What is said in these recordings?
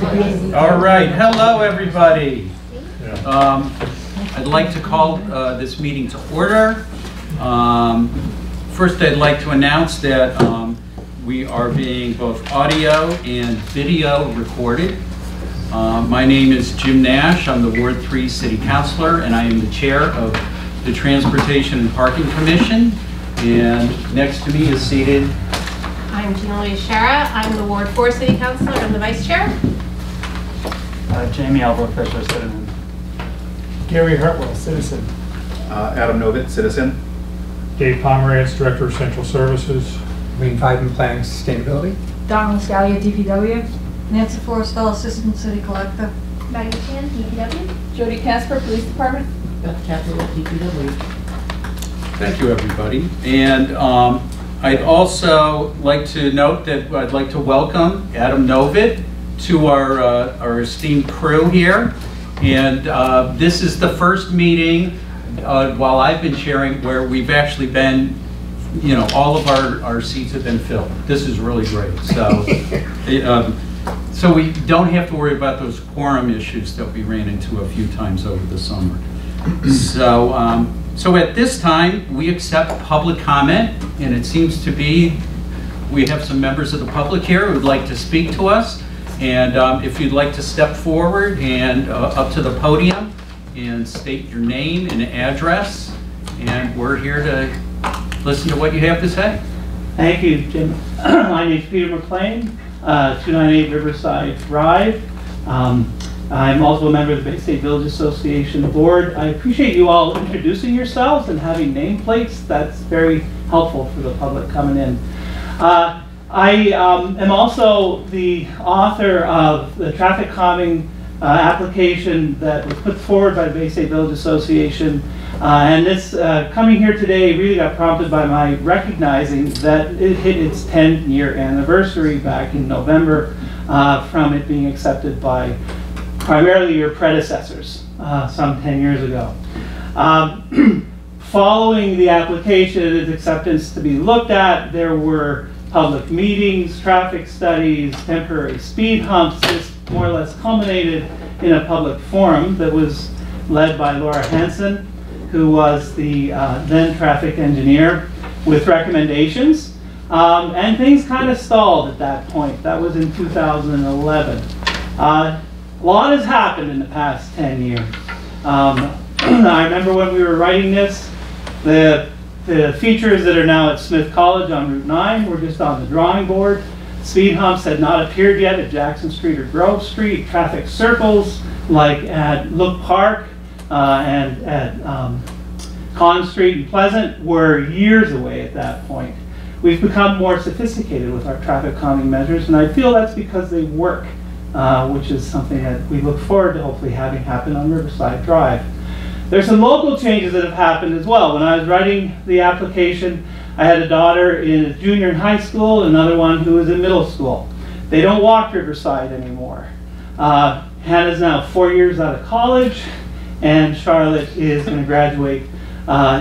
All right, hello everybody. I'd like to call this meeting to order. First I'd like to announce that we are being both audio and video recorded. My name is Jim Nash. I'm the Ward 3 City Councilor, and I am the Chair of the Transportation and Parking Commission. And next to me is seated... I'm Genevieve Shara. I'm the Ward 4 City Councilor. I'm the Vice Chair. Jamie Albert, Fisher, Citizen. Gary Hartwell, Citizen. Adam Novitt, Citizen. Dave Pomerantz, Director of Central Services. Green 5 and Planning Sustainability. Don Scalia, DPW. Nancy Forrest, Assistant City Collector. Maggie Chan, DPW. Jody Casper, Police Department. Beth Capital, DPW. Thank you, everybody. And I'd also like to note that I'd like to welcome Adam Novitt to our esteemed crew here. And this is the first meeting while I've been chairing where we've actually been, you know, all of our seats have been filled. This is really great. So. So we don't have to worry about those quorum issues that we ran into a few times over the summer. So, so at this time, we accept public comment, and it seems to be we have some members of the public here who would like to speak to us. And if you'd like to step forward and up to the podium and state your name and address, and we're here to listen to what you have to say. Thank you, Jim. My name is Peter McLean. 298 Riverside Drive. I'm also a member of the Bay State Village Association Board. I appreciate you all introducing yourselves and having nameplates. That's very helpful for the public coming in. I am also the author of the traffic calming application that was put forward by the Bay State Village Association. And this coming here today really got prompted by my recognizing that it hit its 10-year anniversary back in November from it being accepted by primarily your predecessors some 10 years ago. Following the application and its acceptance to be looked at, there were public meetings, traffic studies, temporary speed humps. This more or less culminated in a public forum that was led by Laura Hansen, who was the then traffic engineer, with recommendations. And things kind of stalled at that point. That was in 2011. A lot has happened in the past 10 years. I remember when we were writing this, the features that are now at Smith College on Route 9 were just on the drawing board. Speed humps had not appeared yet at Jackson Street or Grove Street. Traffic circles, like at Look Park, and at Con Street and Pleasant, were years away at that point. We've become more sophisticated with our traffic calming measures, and I feel that's because they work, which is something that we look forward to hopefully having happen on Riverside Drive. There's some local changes that have happened as well. When I was writing the application, I had a daughter in junior in high school, another one who was in middle school. They don't walk Riverside anymore. Hannah's now 4 years out of college, and Charlotte is going to graduate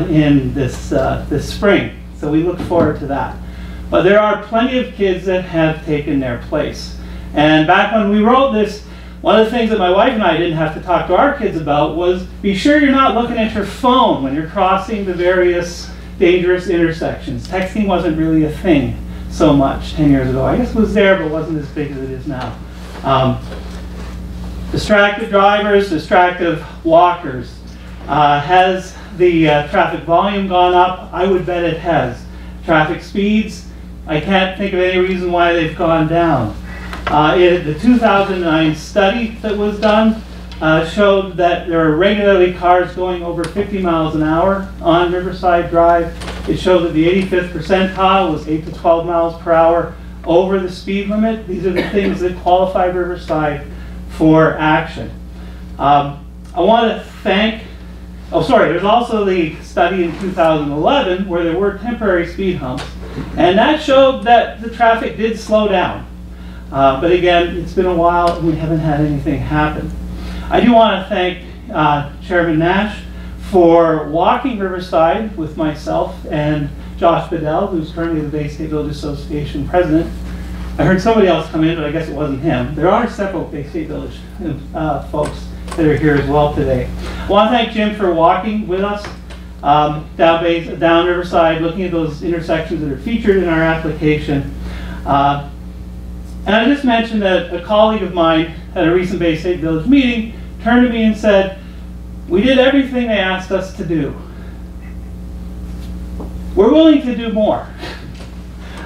in this spring. So we look forward to that. But there are plenty of kids that have taken their place. And back when we wrote this, one of the things that my wife and I didn't have to talk to our kids about was be sure you're not looking at your phone when you're crossing the various dangerous intersections. Texting wasn't really a thing so much 10 years ago. I guess it was there, but wasn't as big as it is now. Distracted drivers, distractive walkers. Has the traffic volume gone up? I would bet it has. Traffic speeds, I can't think of any reason why they've gone down. The 2009 study that was done showed that there are regularly cars going over 50 miles an hour on Riverside Drive. It showed that the 85th percentile was 8 to 12 miles per hour over the speed limit. These are the things that qualify Riverside for action. I want to thank, there's also the study in 2011 where there were temporary speed humps, and that showed that the traffic did slow down. But again, it's been a while and we haven't had anything happen. I do want to thank Chairman Nash for walking Riverside with myself and Josh Bedell, who's currently the Bay State Village Association President, I heard somebody else come in, but I guess it wasn't him. There are several Bay State Village folks that are here as well today. I want to thank Jim for walking with us down Riverside, looking at those intersections that are featured in our application. And I just mentioned that a colleague of mine at a recent Bay State Village meeting turned to me and said, "We did everything they asked us to do. We're willing to do more.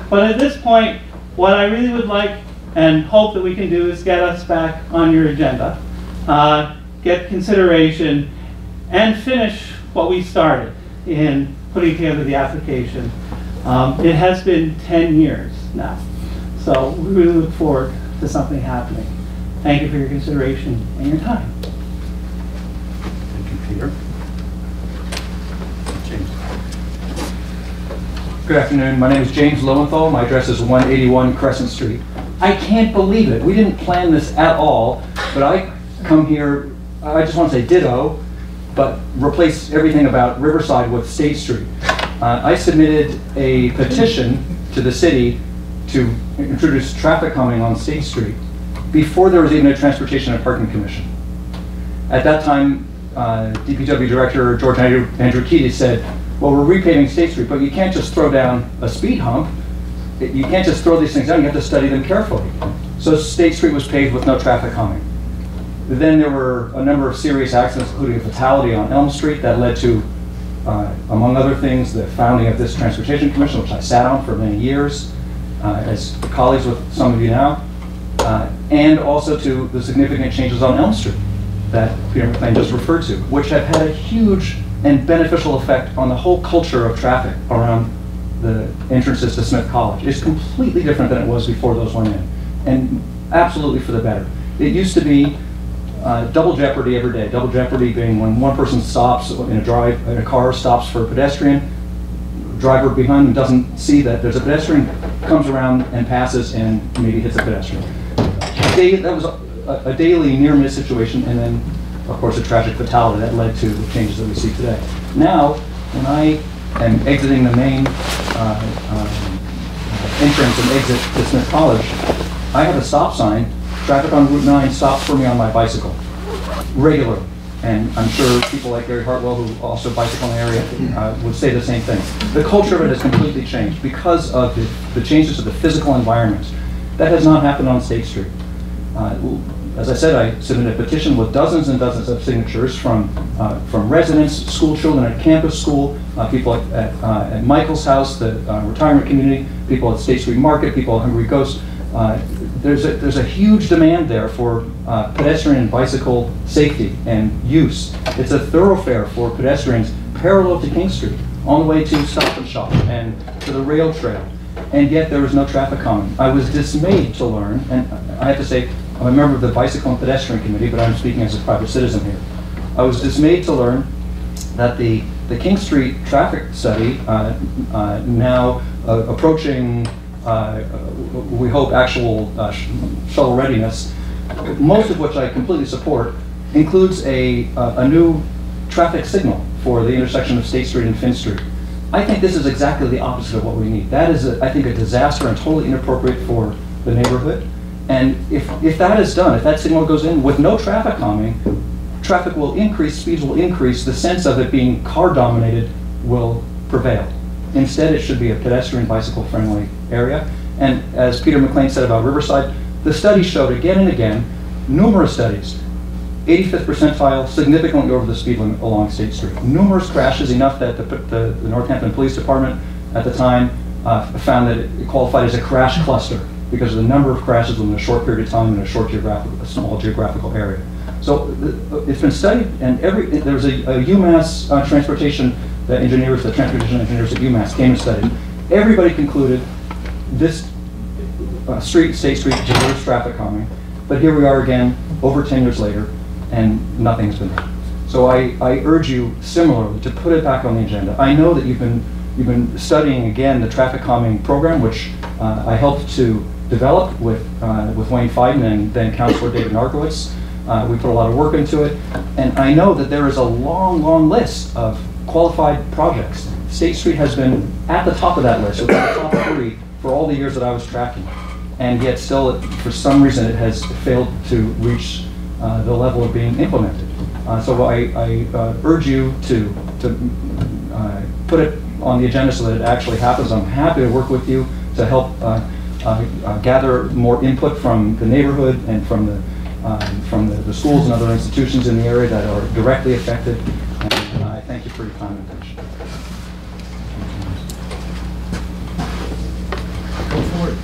But at this point, what I really would like and hope that we can do is get us back on your agenda, get consideration, and finish what we started in putting together the application." It has been 10 years now. So we really look forward to something happening. Thank you for your consideration and your time. Thank you, Peter. James. Good afternoon. My name is James Lowenthal. My address is 181 Crescent Street. I can't believe it. We didn't plan this at all, but I come here, I just want to say ditto, but replace everything about Riverside with State Street. I submitted a petition to the city to introduce traffic calming on State Street before there was even a Transportation and Parking Commission. At that time, DPW Director George Andrew Keaty said, "Well, we're repaving State Street, but you can't just throw down a speed hump. You can't just throw these things down. You have to study them carefully." So State Street was paved with no traffic calming. Then there were a number of serious accidents, including a fatality on Elm Street that led to, among other things, the founding of this Transportation Commission, which I sat on for many years, as colleagues with some of you now, and also to the significant changes on Elm Street that Peter McLean just referred to, which have had a huge and beneficial effect on the whole culture of traffic around the entrances to Smith College. It's completely different than it was before those went in, and absolutely for the better. It used to be double jeopardy every day. Double jeopardy being when one person stops in a drive, in a car stops for a pedestrian, driver behind them doesn't see that there's a pedestrian, comes around and passes and maybe hits a pedestrian. That was a daily near-miss situation, and then, of course, a tragic fatality that led to the changes that we see today. Now, when I am exiting the main entrance and exit to Smith College, I have a stop sign. Traffic on Route 9 stops for me on my bicycle, regularly. And I'm sure people like Gary Hartwell, who also bicycle in the area, would say the same thing. The culture of it has completely changed because of the changes to the physical environment. That has not happened on State Street. As I said, I submitted a petition with dozens and dozens of signatures from residents, school children at campus school, people at Michael's house, the retirement community, people at State Street Market, people at Hungry Ghost. There's a huge demand there for pedestrian and bicycle safety and use. It's a thoroughfare for pedestrians parallel to King Street, on the way to Stop and Shop and to the rail trail, and yet there was no traffic calming. I was dismayed to learn, and I have to say, I'm a member of the Bicycle and Pedestrian Committee, but I'm speaking as a private citizen here. I was dismayed to learn that the King Street traffic study, now approaching we hope actual shuttle readiness, most of which I completely support, includes a new traffic signal for the intersection of State Street and Finn Street. I think this is exactly the opposite of what we need. That is, I think, a disaster and totally inappropriate for the neighborhood. And if that is done, if that signal goes in with no traffic calming, traffic will increase, speeds will increase, the sense of it being car-dominated will prevail. Instead, it should be a pedestrian, bicycle-friendly area. And as Peter McLean said about Riverside, the study showed again and again, numerous studies, 85th percentile, significantly over the speed limit along State Street. Numerous crashes, enough that the Northampton Police Department at the time found that it qualified as a crash cluster because of the number of crashes within a short period of time in a small geographical area. So it's been studied, and there was a UMass transportation the transportation engineers at UMass came and studied. Everybody concluded this State Street deserves traffic calming, but here we are again, over 10 years later, and nothing's been done. So I urge you similarly to put it back on the agenda. I know that you've been studying again the traffic calming program, which I helped to develop with Wayne Fiden and then Councilor David Narkowitz. We put a lot of work into it, and I know that there is a long, long list of qualified projects. State Street has been at the top of that list, within the top 3 for all the years that I was tracking. and yet still, for some reason, it has failed to reach the level of being implemented. So I urge you to put it on the agenda so that it actually happens. I'm happy to work with you to help gather more input from the neighborhood and from the schools and other institutions in the area that are directly affected. And I thank you for your time and attention. Go forward.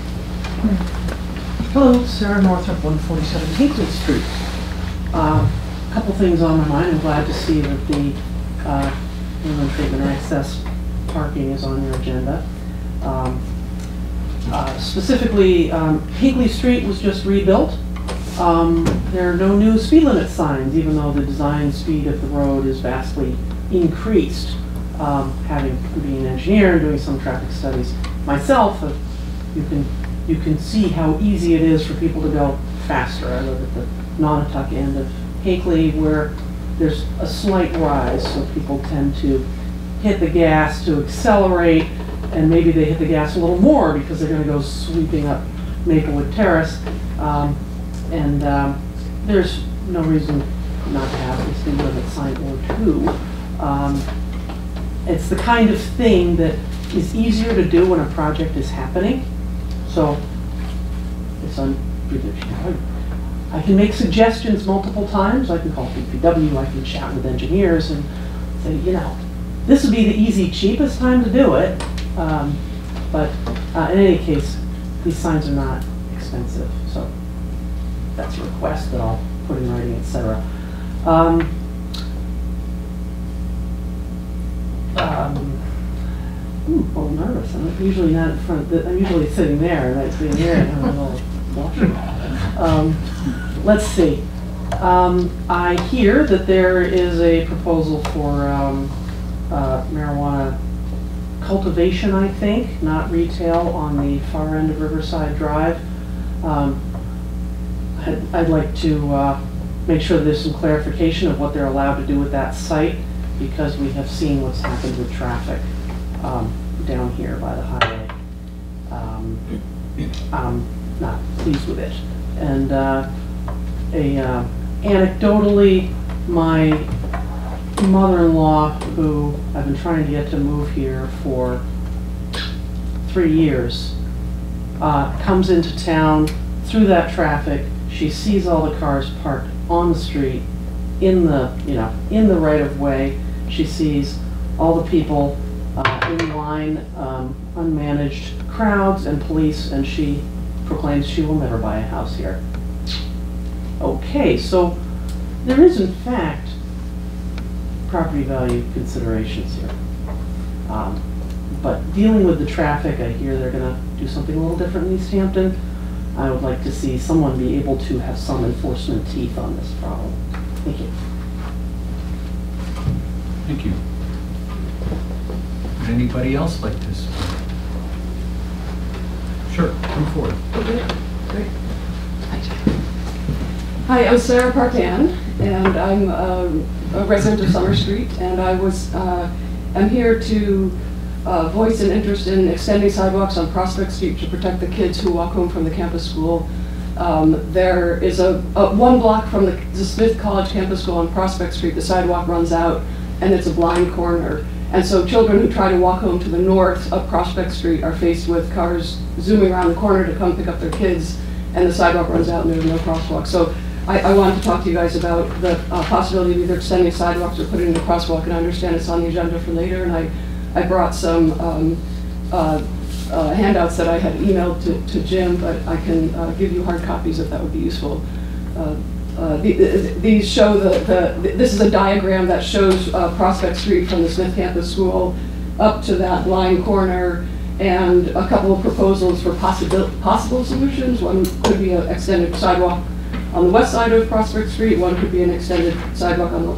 Hello, Sarah Northrup, 147 Hinkley Street. A couple things on my mind. I'm glad to see that the Inland Treatment Access parking is on your agenda. Specifically, Hinkley Street was just rebuilt. There are no new speed limit signs, even though the design speed of the road is vastly increased. Having been an engineer and doing some traffic studies myself, you can see how easy it is for people to go faster. I live at the Naugatuck end of Hinkley, where there's a slight rise, so people tend to hit the gas to accelerate, and maybe they hit the gas a little more because they're going to go sweeping up Maplewood Terrace. There's no reason not to have this thing with a sign or two. It's the kind of thing that is easier to do when a project is happening. So it's I can make suggestions multiple times. I can call DPW, I can chat with engineers and say, you know, this would be the easy, cheapest time to do it. In any case, these signs are not expensive. So that's a request that I'll put in writing, etc. I'm a little nervous. I'm usually not in front of the, I'm usually sitting there, right? Sitting here and I'm a little watching. Let's see. I hear that there is a proposal for marijuana cultivation, I think, not retail, on the far end of Riverside Drive. I'd like to make sure there's some clarification of what they're allowed to do with that site, because we have seen what's happened with traffic down here by the highway. I'm not pleased with it. And anecdotally, my mother-in-law, who I've been trying to get to move here for 3 years, comes into town through that traffic. She sees all the cars parked on the street, in the, you know, in the right of way. She sees all the people in line, unmanaged crowds and police, and she proclaims she will never buy a house here. Okay, so there is in fact property value considerations here. But dealing with the traffic, I hear they're gonna do something a little different in East Hampton. I would like to see someone be able to have some enforcement teeth on this problem. Thank you. Thank you. Would anybody else like this? Sure, come forward. Okay, great. Hi, I'm Sarah Partan, and I'm a resident of Summer Street, and I'm here to voice an interest in extending sidewalks on Prospect Street to protect the kids who walk home from the campus school. There is a one block from the Smith College Campus School on Prospect Street, the sidewalk runs out and it's a blind corner. And so children who try to walk home to the north of Prospect Street are faced with cars zooming around the corner to come pick up their kids, and the sidewalk runs out and there's no crosswalk. So I wanted to talk to you guys about the possibility of either extending sidewalks or putting in a crosswalk, and I understand it's on the agenda for later, and I brought some handouts that I had emailed to Jim, but I can give you hard copies if that would be useful. These show this is a diagram that shows Prospect Street from the Smith Campus School up to that line corner, and a couple of proposals for possible solutions. One could be an extended sidewalk on the west side of Prospect Street, one could be an extended sidewalk on the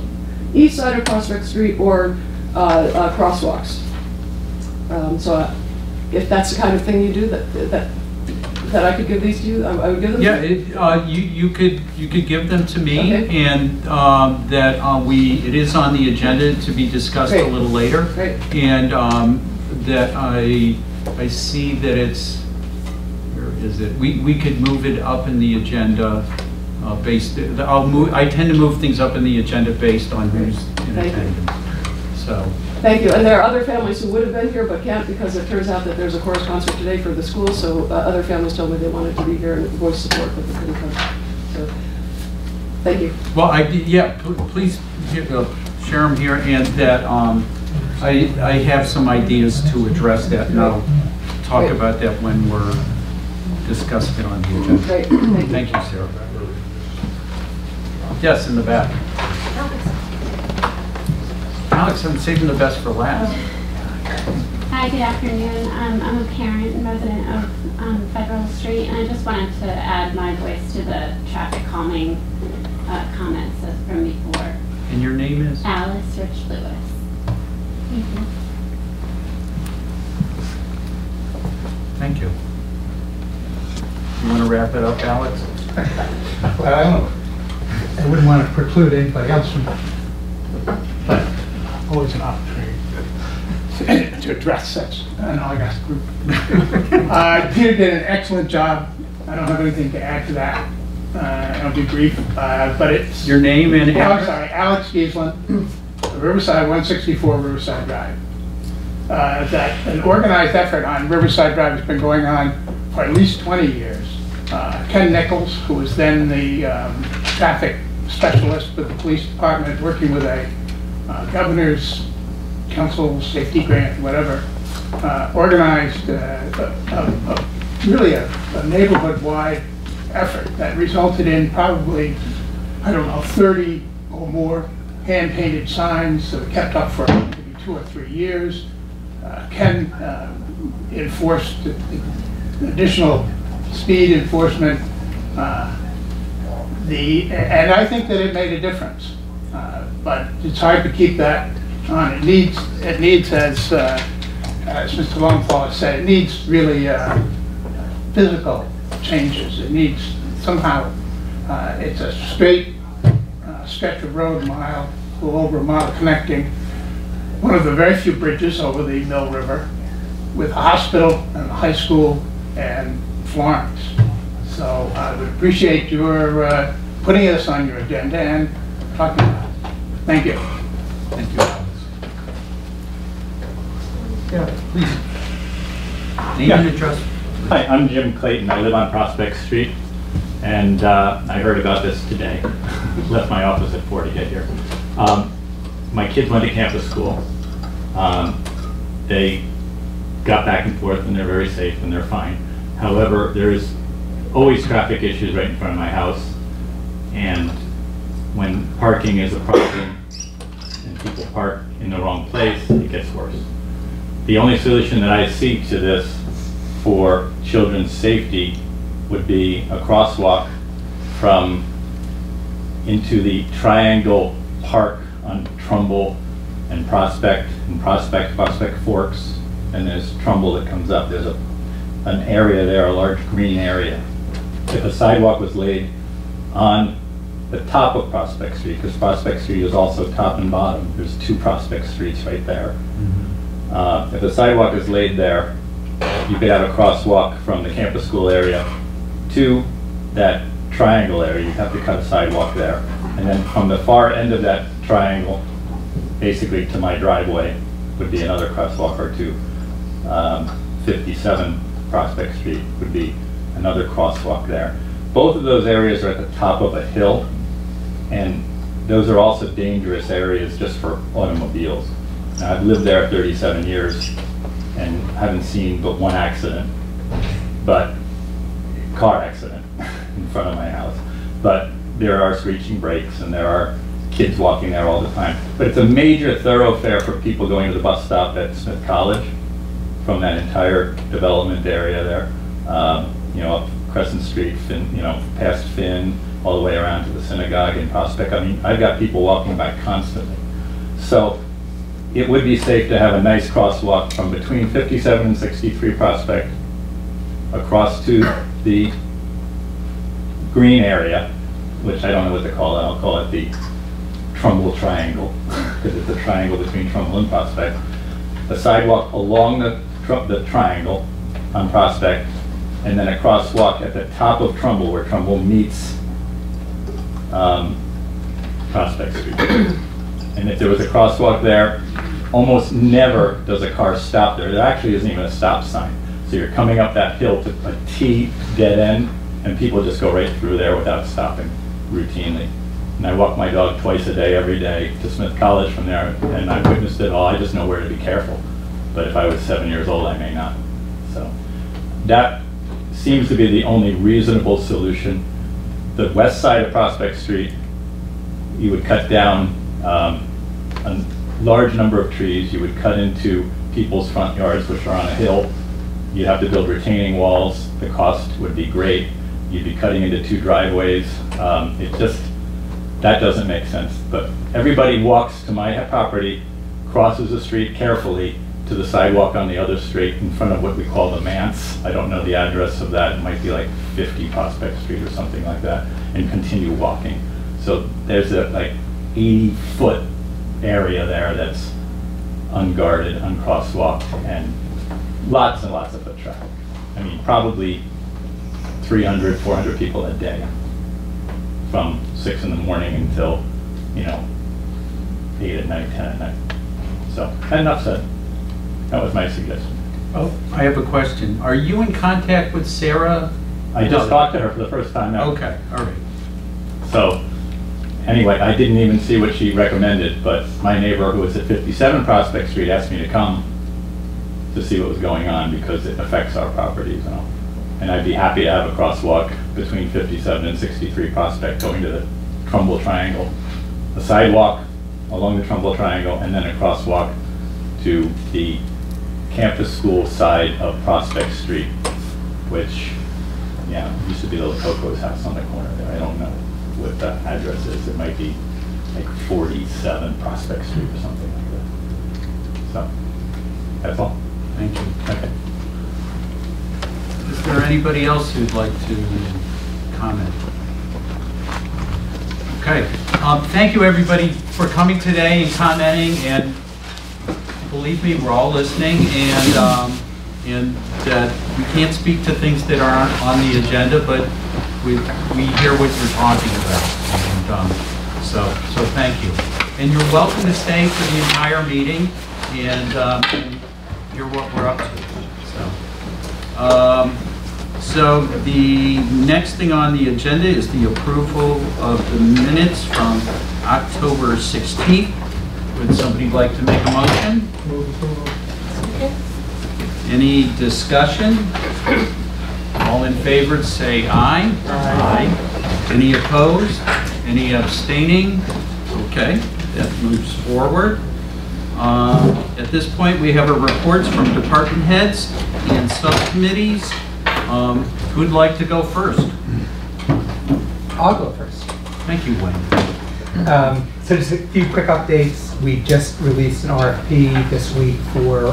east side of Prospect Street, or crosswalks. So if that's the kind of thing you do, that I could give these to you, I would give them. Yeah, you could give them to me, okay. And it is on the agenda to be discussed. Great. A little later. Great. And that I see that it's. Where is it? We could move it up in the agenda based. I tend to move things up in the agenda based on who's in attendance. So. Thank you. And there are other families who would have been here but can't because it turns out that there's a chorus concert today for the school. So other families told me they wanted to be here and voice support, but they couldn't come. So thank you. Well, please share them here, and that I have some ideas to address that, and I'll talk about that when we're discussing it on the agenda. Great. Thank you, Sarah. Yes, in the back. Alex, I'm saving the best for last. Hi, good afternoon. I'm a parent and resident of Federal Street, and I just wanted to add my voice to the traffic calming comments from before. And your name is? Alice Rich Lewis. Thank you. Thank you. You want to wrap it up, Alex? Well, I wouldn't want to preclude anybody else from, but always an opportunity to address such an august group. Peter did an excellent job. I don't have anything to add to that. I'll be brief, but it's your name and Alex. Sorry, Alex Giesland, Riverside, 164 Riverside Drive. That an organized effort on Riverside Drive has been going on for at least 20 years. Ken Nichols, who was then the traffic specialist with the police department, working with a governor's council safety grant, whatever, organized really a neighborhood-wide effort that resulted in probably, I don't know, 30 or more hand-painted signs that were kept up for maybe 2 or 3 years. Ken enforced additional speed enforcement. And I think that it made a difference, but it's hard to keep that on. It needs, as Mr. Lowenthal has said, it needs really physical changes. It needs somehow, it's a straight stretch of road, mile, a little over a mile, connecting one of the very few bridges over the Mill River with a hospital and a high school and Florence. So I would appreciate your putting this on your agenda and talking about it. Thank you. Thank you, Alex. Yeah, please. Name and address. Hi, I'm Jim Clayton. I live on Prospect Street, and I heard about this today. Left my office at 4 to get here. My kids went to campus school. They got back and forth, and they're very safe, and they're fine. However, there's always traffic issues right in front of my house, and when parking is a problem, and people park in the wrong place, it gets worse. The only solution that I see to this for children's safety would be a crosswalk from into the Triangle Park on Trumbull and Prospect Forks, and there's Trumbull that comes up. There's an area there, a large green area. If a sidewalk was laid on the top of Prospect Street, because Prospect Street is also top and bottom, there's 2 Prospect Streets right there. Mm-hmm. If a sidewalk is laid there, you could have a crosswalk from the campus school area to that triangle area. You have to cut a sidewalk there. And then from the far end of that triangle, basically to my driveway, would be another crosswalk or two. 57 Prospect Street would be another crosswalk there. Both of those areas are at the top of a hill, and those are also dangerous areas just for automobiles. Now, I've lived there 37 years. And haven't seen but one accident, but car accident in front of my house. But there are screeching brakes, and there are kids walking there all the time. But it's a major thoroughfare for people going to the bus stop at Smith College from that entire development area there, up Crescent Street, Finn, past Finn, all the way around to the synagogue in Prospect. I mean, I've got people walking by constantly. So it would be safe to have a nice crosswalk from between 57 and 63 Prospect across to the green area, which I don't know what to call it. I'll call it the Trumbull Triangle, because it's a triangle between Trumbull and Prospect. A sidewalk along the triangle on Prospect and then a crosswalk at the top of Trumbull where Trumbull meets Prospect Street. And if there was a crosswalk there, almost never does a car stop there. There actually isn't even a stop sign. So you're coming up that hill to a T dead end, and people just go right through there without stopping routinely. And I walk my dog twice a day, every day, to Smith College from there, and I witnessed it all. I just know where to be careful. But if I was 7 years old, I may not. So that seems to be the only reasonable solution. The west side of Prospect Street, you would cut down a large number of trees. You would cut into people's front yards, which are on a hill. You'd have to build retaining walls. The cost would be great. You'd be cutting into two driveways. It just, that doesn't make sense. But everybody walks to my property, crosses the street carefully to the sidewalk on the other street in front of what we call the manse. I don't know the address of that. It might be like 50 Prospect Street or something like that, and continue walking. So there's a like 80-foot area there that's unguarded, uncrosswalked, and lots of foot traffic. I mean, probably 300, 400 people a day, from 6 in the morning until, you know, 8 at night, 10 at night. So, enough said. That was my suggestion. Oh, I have a question. Are you in contact with Sarah? I just talked to her for the first time now. Okay, all right. So, anyway, I didn't even see what she recommended, but my neighbor who was at 57 Prospect Street asked me to come to see what was going on because it affects our properties and all. And I'd be happy to have a crosswalk between 57 and 63 Prospect going to the Trumbull Triangle, a sidewalk along the Trumbull Triangle, and then a crosswalk to the campus school side of Prospect Street, which, yeah, used to be the Lococo's house on the corner there. I don't know what the address is. It might be like 47 Prospect Street or something like that. So that's all. Thank you. Okay. Is there anybody else who'd like to comment? Okay. Thank you, everybody, for coming today and commenting. And believe me, we're all listening, and that we can't speak to things that aren't on the agenda, but we hear what you're talking about. And so thank you. And you're welcome to stay for the entire meeting and hear what we're up to. So the next thing on the agenda is the approval of the minutes from October 16th. Would somebody like to make a motion? Okay. Any discussion? All in favor, say aye. Aye. Aye. Any opposed? Any abstaining? Okay, that moves forward. At this point, we have our reports from department heads and subcommittees. Who'd like to go first? I'll go first. Thank you, Wayne. So just a few quick updates. We just released an RFP this week for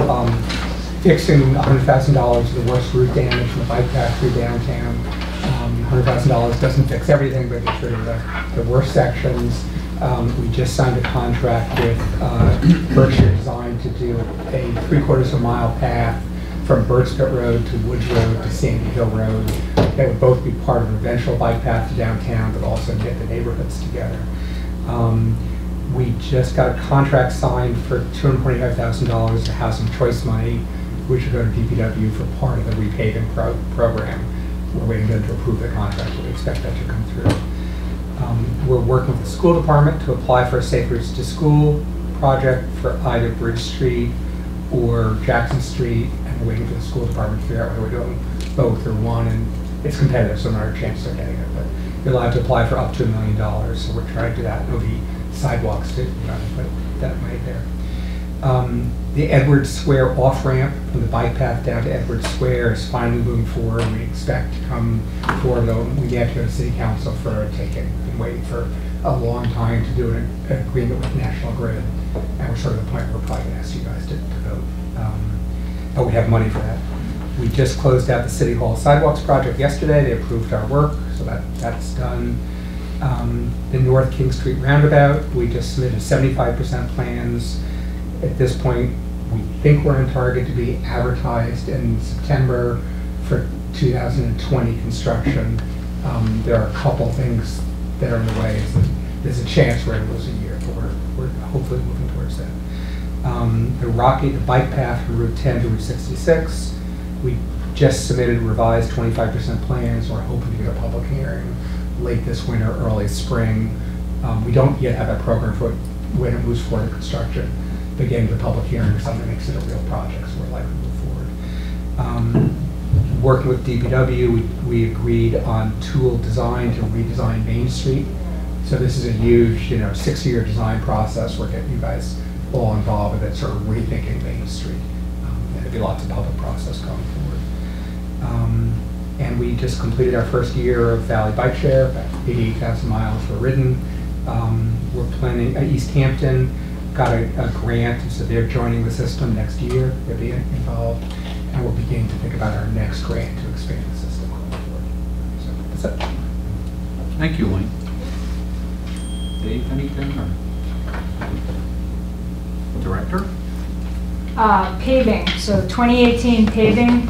fixing $100,000 of the worst root damage in the bike path through downtown. $100,000 doesn't fix everything, but it's sort of the worst sections. We just signed a contract with Berkshire Design to do a 3/4 of a mile path from Burt's Pit Road to Woods Road to Sandy Hill Road. That would both be part of an eventual bike path to downtown, but also get the neighborhoods together. We just got a contract signed for $225,000 of housing choice money, which would go to DPW for part of the repaving program. We're waiting to approve the contract, but we expect that to come through. We're working with the school department to apply for a Safe Routes to School project for either Bridge Street or Jackson Street, and we're waiting for the school department to figure out whether we're doing both or one, and it's competitive, so not a chance of getting it, but you're allowed to apply for up to $1 million, so we're trying to do that. It'll be sidewalks too, you know, but that right there. The Edwards Square off-ramp from the bike path down to Edwards Square is finally moving forward, and we expect to come forward, though we have to go to City Council for a taking. We've been waiting for a long time to do an agreement with National Grid, and we're sort of at the point where we're probably going to ask you guys to vote. But we have money for that. We just closed out the City Hall sidewalks project yesterday. They approved our work, so that's done. The North King Street roundabout, we just submitted 75% plans. At this point, we think we're on target to be advertised in September for 2020 construction, there are a couple things that are in the way. There's a chance we're going to lose a year, but we're hopefully moving towards that. The bike path from Route 10 to Route 66. We just submitted revised 25% plans. We're hoping to get a public hearing late this winter, early spring. We don't yet have a program for when it moves forward to construction, but getting to the public hearing or something makes it a real project, so we're likely to move forward. Working with DPW, we agreed on tool design to redesign Main Street. So this is a huge, 6-year design process. We're getting you guys all involved with it, sort of rethinking Main Street. And there'll be lots of public process going forward. And we just completed our first year of Valley Bike Share. About 88,000 miles were ridden. We're planning East Hampton got a grant, and so they're joining the system next year. They'll be involved, and we'll begin to think about our next grant to expand the system going forward. So that's it. Thank you, Wayne. Dave, anything? Or Director? Paving. So 2018 paving.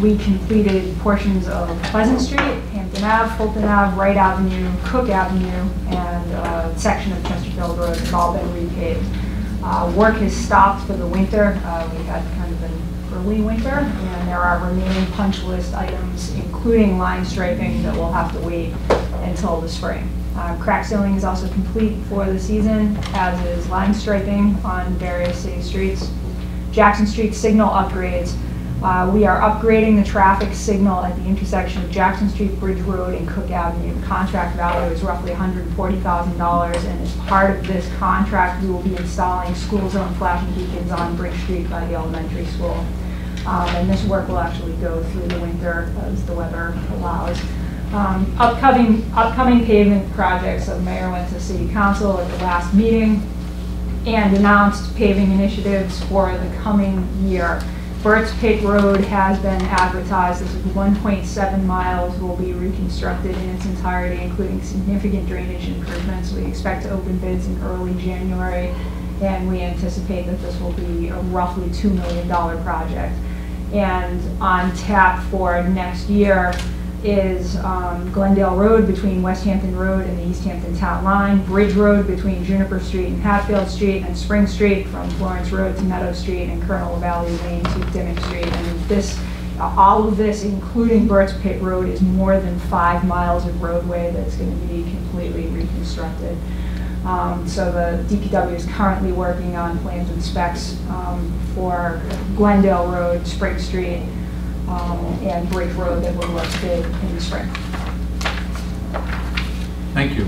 We completed portions of Pleasant Street, Hampton Ave, Fulton Ave, Wright Avenue, Cook Avenue, and a section of Chesterfield Road has all been repaved. Work has stopped for the winter. We had kind of an early winter, and there are remaining punch list items, including line striping, that will have to wait until the spring. Crack sealing is also complete for the season, as is line striping on various city streets. Jackson Street signal upgrades. We are upgrading the traffic signal at the intersection of Jackson Street, Bridge Road, and Cook Avenue. The contract value is roughly $140,000, and as part of this contract, we will be installing school zone flashing beacons on Bridge Street by the elementary school. And this work will actually go through the winter as the weather allows. Upcoming pavement projects of Mayor went to City Council at the last meeting and announced paving initiatives for the coming year. Burt's Pig Road has been advertised as 1.7 miles will be reconstructed in its entirety, including significant drainage improvements. We expect to open bids in early January, and we anticipate that this will be a roughly $2 million project. And on tap for next year is Glendale Road between West Hampton Road and the East Hampton Town Line, Bridge Road between Juniper Street and Hatfield Street, and Spring Street from Florence Road to Meadow Street, and Colonel Valley Lane to Dimmock Street. And this, all of this, including Burt's Pit Road, is more than 5 miles of roadway that's going to be completely reconstructed. So the DPW is currently working on plans and specs for Glendale Road, Spring Street, and Bridge Road that will work big in the spring. Thank you.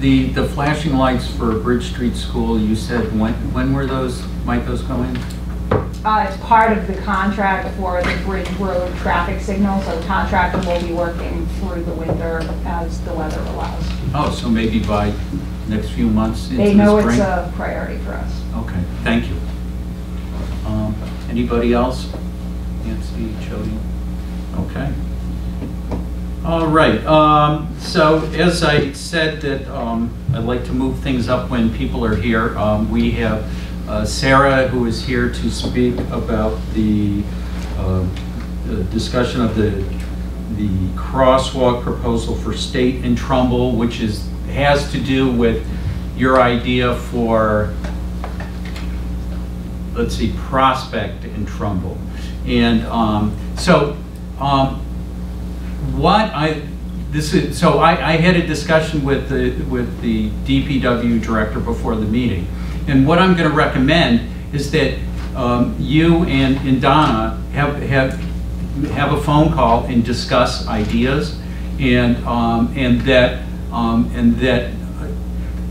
The flashing lights for Bridge Street School, you said when were those, might those go in? It's part of the contract for the Bridge Road traffic signal, so the contractor will be working through the winter as the weather allows. Oh, so maybe by next few months into the spring? They know it's a priority for us. Okay, thank you. Anybody else? Nancy, Jody. Okay. All right. So as I said that I like to move things up when people are here. We have Sarah, who is here to speak about the discussion of the crosswalk proposal for State and Trumbull, which has to do with your idea for, let's see, Prospect and Trumbull. And I had a discussion with the DPW director before the meeting, and what I'm going to recommend is that you and Donna have a phone call and discuss ideas, and that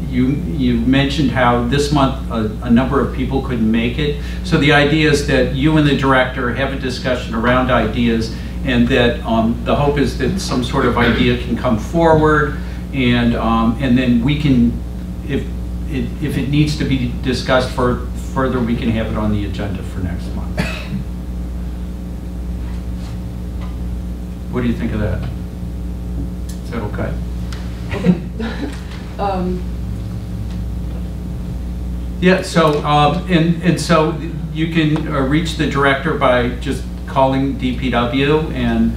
You mentioned how this month a number of people couldn't make it. So the idea is that you and the director have a discussion around ideas, and that the hope is that some sort of idea can come forward, and then we can, if it needs to be discussed further, we can have it on the agenda for next month. What do you think of that? Is that okay? Okay. Yeah, so and so you can reach the director by just calling DPW and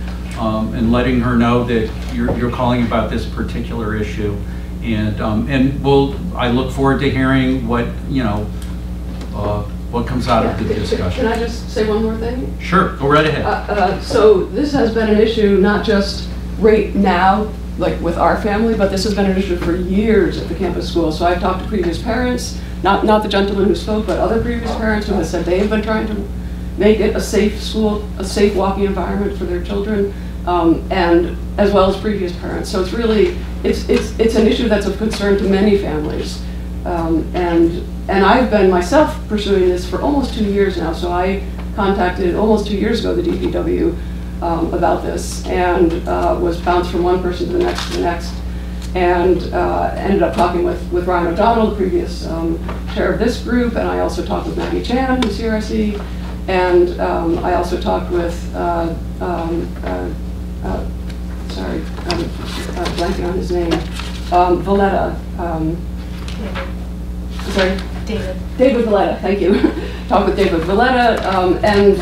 letting her know that you're calling about this particular issue, and I look forward to hearing what what comes out of the discussion. Can I just say one more thing? Sure, go right ahead. So this has been an issue not just right now, like with our family, but this has been an issue for years at the campus school. So I've talked to previous parents, not the gentleman who spoke, but other previous parents who have said they've been trying to make it a safe school, a safe walking environment for their children, and as well as previous parents. So it's really, it's an issue that's of concern to many families. And I've been myself pursuing this for almost 2 years now, so I contacted almost 2 years ago the DPW about this, and was bounced from one person to the next and ended up talking with Ryan O'Donnell, the previous chair of this group, and I also talked with Maggie Chan, who's here I see, and I also talked with, sorry, I'm blanking on his name, Valletta. Sorry? David. David Valletta, thank you. Talked with David Valletta, and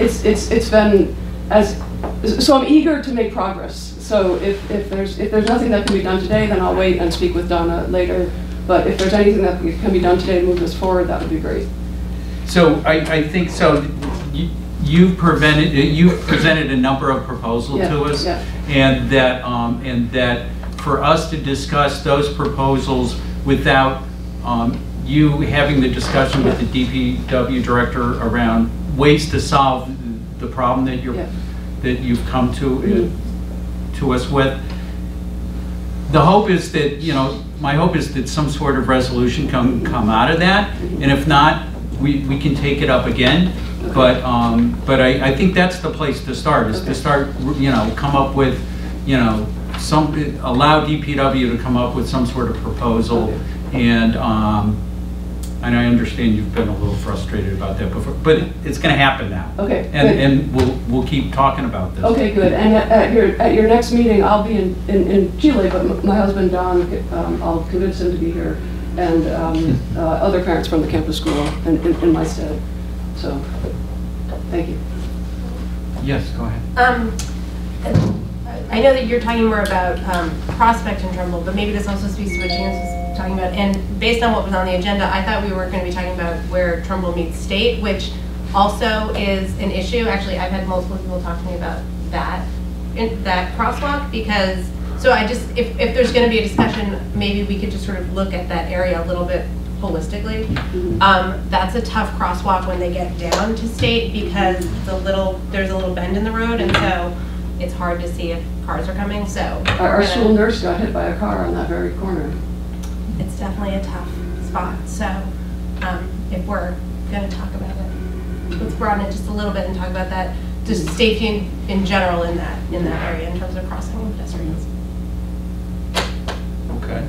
it's been as, so I'm eager to make progress. So if there's nothing that can be done today, then I'll wait and speak with Donna later. But if there's anything that can be done today to move this forward, that would be great. So I think so. You've presented a number of proposals to us, and that for us to discuss those proposals without you having the discussion with the DPW director around ways to solve the problem that you're that you've come to to us with. The hope is that my hope is that some sort of resolution come out of that, and if not, we can take it up again. Okay. But I think that's the place to start is to start come up with allow DPW to come up with some sort of proposal, and I understand you've been a little frustrated about that before, but it's going to happen now. Okay. And we'll keep talking about this. Okay, good. And at your next meeting, I'll be in Chile, but my husband Don, I'll convince him to be here, and other parents from the campus school in my stead. So, thank you. Yes, go ahead. I know that you're talking more about Prospect and Trumbull, but maybe this also speaks to what James was talking about. And based on what was on the agenda, I thought we were going to be talking about where Trumbull meets state, which also is an issue. Actually, I've had multiple people talk to me about that, that crosswalk, because, so I just, if there's going to be a discussion, maybe we could just sort of look at that area a little bit holistically. That's a tough crosswalk when they get down to state, because there's a little bend in the road, and so it's hard to see if cars are coming. So our school nurse got hit by a car on that very corner. It's definitely a tough spot. So if we're going to talk about it, let's broaden it just a little bit and talk about that, just safety in general in that area in terms of crossing pedestrians. Okay.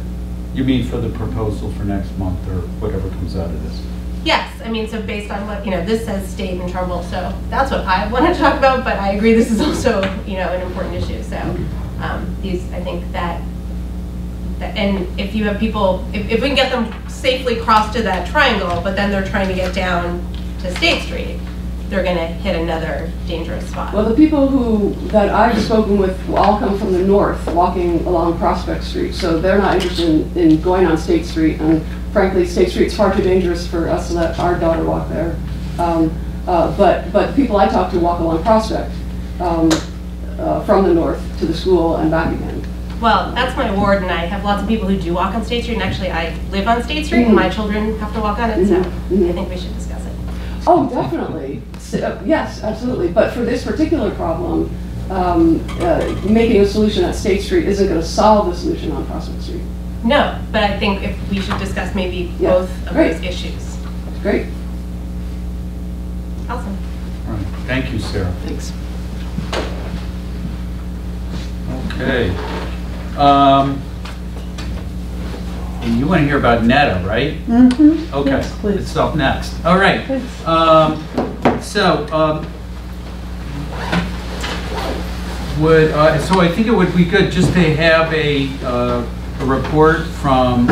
You mean for the proposal for next month or whatever comes out of this? Yes, I mean, so based on what, this says state and Trumbull, so that's what I want to talk about, but I agree this is also, an important issue. So I think that, and if you have people, if we can get them safely crossed to that triangle, but then they're trying to get down to State Street, they're going to hit another dangerous spot. Well, the people that I've spoken with all come from the north, walking along Prospect Street, so they're not interested in going on State Street, and frankly, State Street's far too dangerous for us to let our daughter walk there. But people I talk to walk along Prospect from the north to the school and back again. Well, that's my ward, and I have lots of people who do walk on State Street, and actually I live on State Street, and my children have to walk on it, so I think we should discuss it. Oh, definitely. Yes, absolutely. But for this particular problem, making a solution at State Street isn't going to solve the solution on Prospect Street. No, but I think if we should discuss maybe both of those issues. Great. Awesome. All right. Thank you, Sarah. Thanks. Okay. And you want to hear about NETA, right? Mm-hmm. Okay. Yes, please. It's up next. All right. So I think it would be good just to have a report from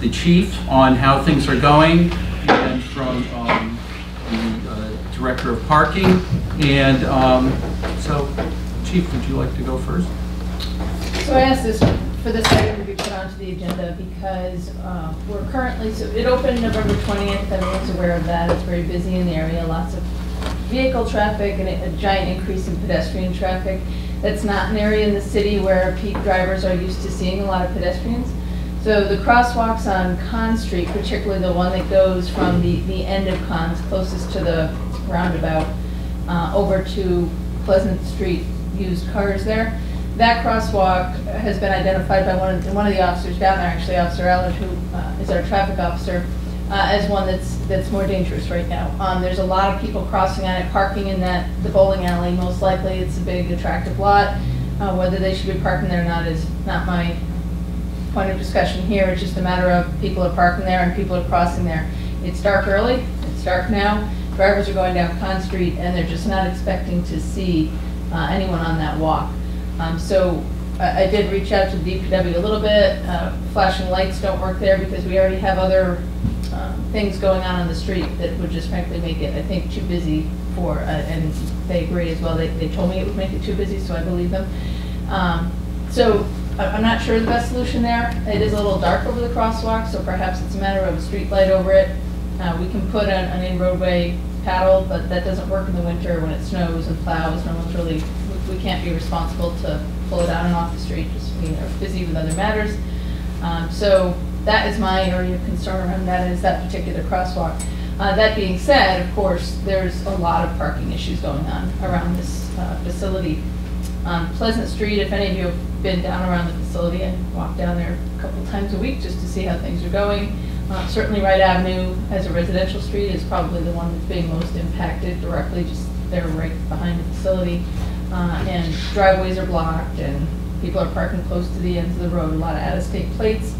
the chief on how things are going, and from the director of parking. And so, Chief, would you like to go first? So I asked this for this item to be put onto the agenda because we're currently, so it opened November 20th, everyone's aware of that, it's very busy in the area, lots of vehicle traffic and a giant increase in pedestrian traffic. That's not an area in the city where peak drivers are used to seeing a lot of pedestrians. So the crosswalks on Conn Street, particularly the one that goes from the end of Conn's, closest to the roundabout, over to Pleasant Street, used cars there. That crosswalk has been identified by one of the officers down there, actually Officer Allen, who is our traffic officer, as one that's more dangerous right now. There's a lot of people crossing on it, parking in the bowling alley. Most likely, it's a big attractive lot. Whether they should be parking there or not is not my point of discussion here. It's just a matter of people are parking there and people are crossing there. It's dark early. It's dark now. Drivers are going down Conn Street, and they're just not expecting to see anyone on that walk. So I did reach out to the DPW a little bit. Flashing lights don't work there because we already have other things going on the street that would just frankly make it, I think, too busy for, and they agree as well. They told me it would make it too busy, so I believe them. So I'm not sure the best solution there. It is a little dark over the crosswalk, so perhaps it's a matter of a street light over it. We can put an in-roadway paddle, but that doesn't work in the winter when it snows and plows. No one's really, we can't be responsible to pull it out and off the street, just being busy with other matters. So that is my area of concern around that, is that particular crosswalk. That being said, of course, there's a lot of parking issues going on around this facility. Pleasant Street, if any of you have been down around the facility and walked down there a couple times a week just to see how things are going, certainly Wright Avenue as a residential street is probably the one that's being most impacted directly, just they're right behind the facility. And driveways are blocked and people are parking close to the ends of the road, a lot of out-of-state plates.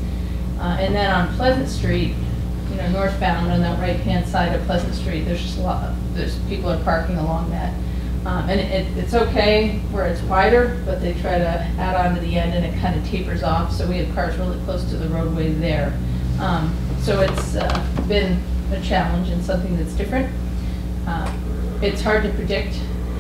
And then on Pleasant Street, you know, northbound on that right-hand side of Pleasant Street, there's just a lot of, people are parking along that. And it's okay where it's wider, but they try to add on to the end and it kind of tapers off, so we have cars really close to the roadway there. So it's been a challenge and something that's different. It's hard to predict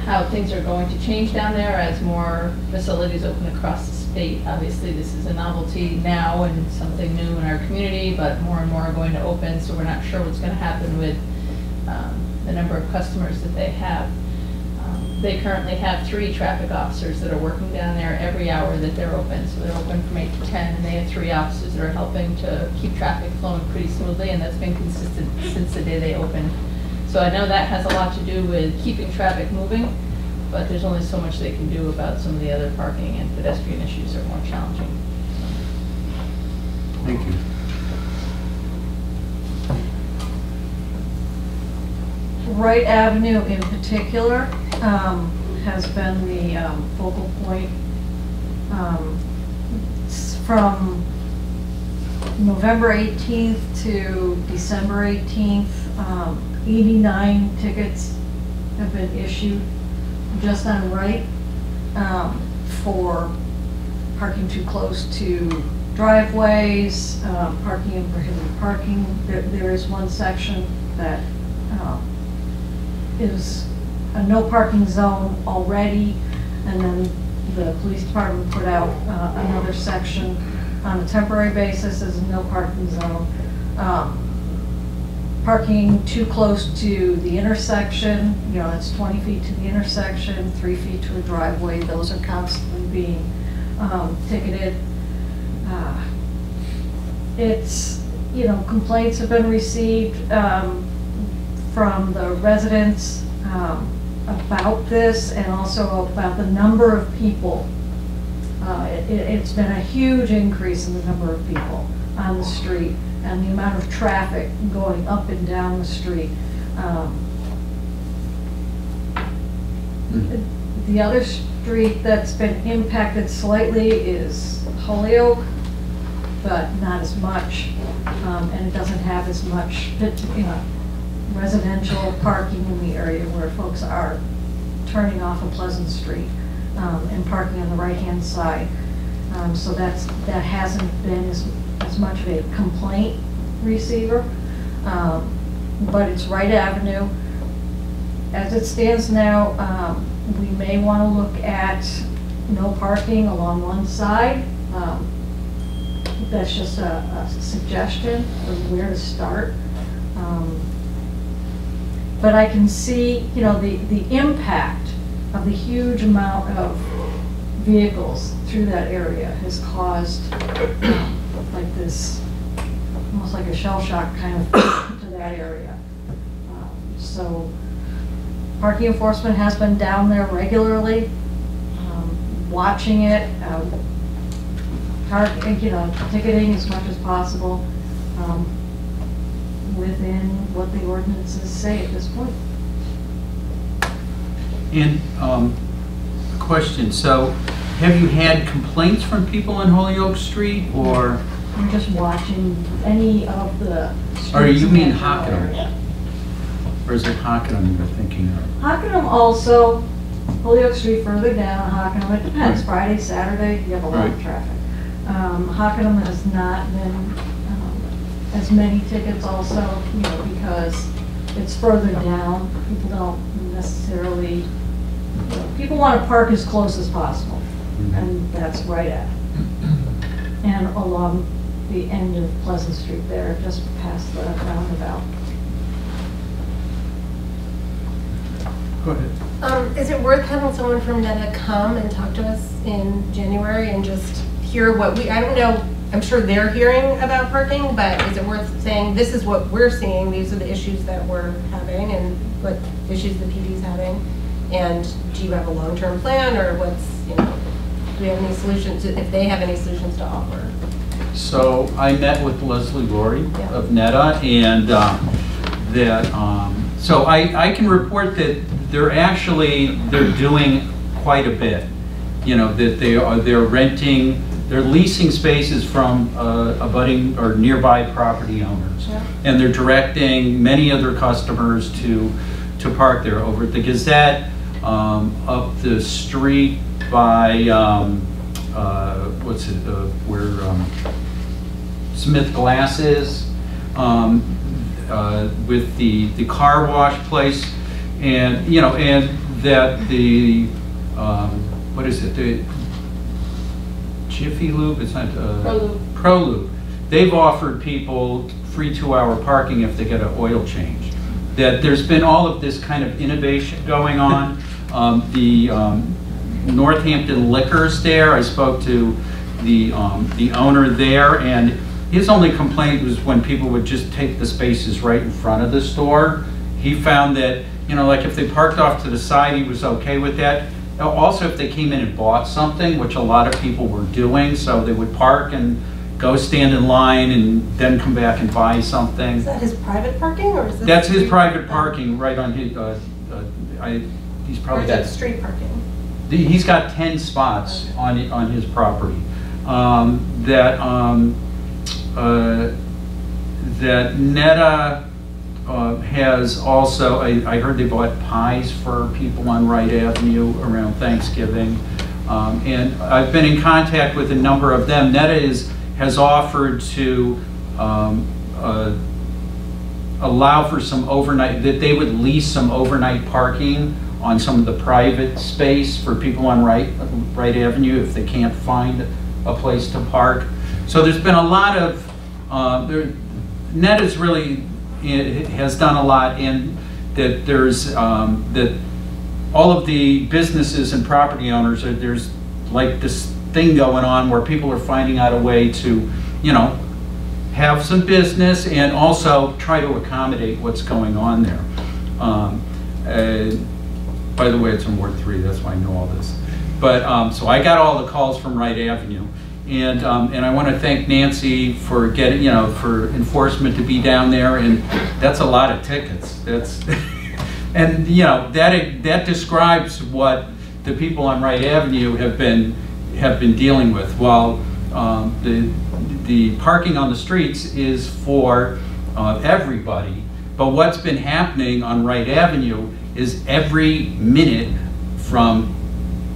how things are going to change down there as more facilities open across the state. Obviously, this is a novelty now and something new in our community, but more and more are going to open, so we're not sure what's going to happen with the number of customers that they have. They currently have 3 traffic officers that are working down there every hour that they're open. So they're open from 8 to 10, and they have 3 officers that are helping to keep traffic flowing pretty smoothly, and that's been consistent since the day they opened. So I know that has a lot to do with keeping traffic moving, but there's only so much they can do about some of the other parking and pedestrian issues that are more challenging. Thank you. Wright Avenue in particular has been the focal point from November 18th to December 18th. 89 tickets have been issued just on Wright for parking too close to driveways, parking in prohibited parking. There is one section that is a no parking zone already, and then the police department put out another section on a temporary basis as a no parking zone. Parking too close to the intersection, you know, that's 20 feet to the intersection, 3 feet to a driveway, those are constantly being ticketed. It's, you know, complaints have been received from the residents about this and also about the number of people. It's been a huge increase in the number of people on the street and the amount of traffic going up and down the street. The other street that's been impacted slightly is Holyoke, but not as much, and it doesn't have as much, you know, residential parking in the area where folks are turning off of Pleasant Street and parking on the right-hand side. So that hasn't been as much of a complaint receiver, but it's Wright Avenue. As it stands now, we may want to look at no parking along one side. That's just a suggestion of where to start. But I can see, you know, the impact of the huge amount of vehicles through that area has caused like this, almost like a shell shock kind of to that area. So parking enforcement has been down there regularly, watching it, you know, ticketing as much as possible within what the ordinances say at this point. And a question, so have you had complaints from people on Holyoke Street, or? I'm just watching any of the streets. Or you mean Hockenham? Or is it Hockenham you're thinking of? Hockenham also, Holyoke Street further down, Hockenham, it depends, right. Friday, Saturday, you have a lot of traffic. Hockenham has not been as many tickets also, you know, because it's further down. People don't necessarily, you know, people want to park as close as possible, and that's right at it. And along the end of Pleasant Street there, just past the roundabout. Go ahead. Is it worth having someone from NEDA come and talk to us in January and just hear what we, I don't know, I'm sure they're hearing about parking, but is it worth saying this is what we're seeing, these are the issues that we're having and what issues the PD's having, and do you have a long-term plan, or what's, you know, do we have any solutions, if they have any solutions to offer? So I met with Leslie Laurie of NEDA, and so I can report that they're doing quite a bit. You know, that they're renting, they're leasing spaces from abutting or nearby property owners, and they're directing many other customers to park there. Over at the Gazette, up the street by where Smith Glass is, with the car wash place, and you know, and that the what is it? The Jiffy Lube? It's not Pro Lube. They've offered people free 2-hour parking if they get an oil change. That there's been all of this kind of innovation going on. The Northampton Liquors there. I spoke to the owner there, and his only complaint was when people would just take the spaces right in front of the store. He found that, you know, like if they parked off to the side, he was okay with that. Also, if they came in and bought something, which a lot of people were doing, so they would park and go stand in line and then come back and buy something. Is that his private parking, or is this? That's his private parking, right on his. He's probably got street parking. He's got 10 spots on his property. That NEDA has also, I heard they bought pies for people on Wright Avenue around Thanksgiving, and I've been in contact with a number of them. NEDA has offered to allow for some overnight, that they would lease some overnight parking on some of the private space for people on Wright Avenue if they can't find a place to park. So there's been a lot of, NEDA is really, it has done a lot in that there's that all of the businesses and property owners are, there's like this thing going on where people are finding out a way to, you know, have some business and also try to accommodate what's going on there. By the way, it's in Ward 3, that's why I know all this. But so I got all the calls from Wright Avenue. And I want to thank Nancy for getting, you know, for enforcement to be down there, and that's a lot of tickets. That's, and you know, that describes what the people on Wright Avenue have been dealing with. While the parking on the streets is for everybody, but what's been happening on Wright Avenue is every minute from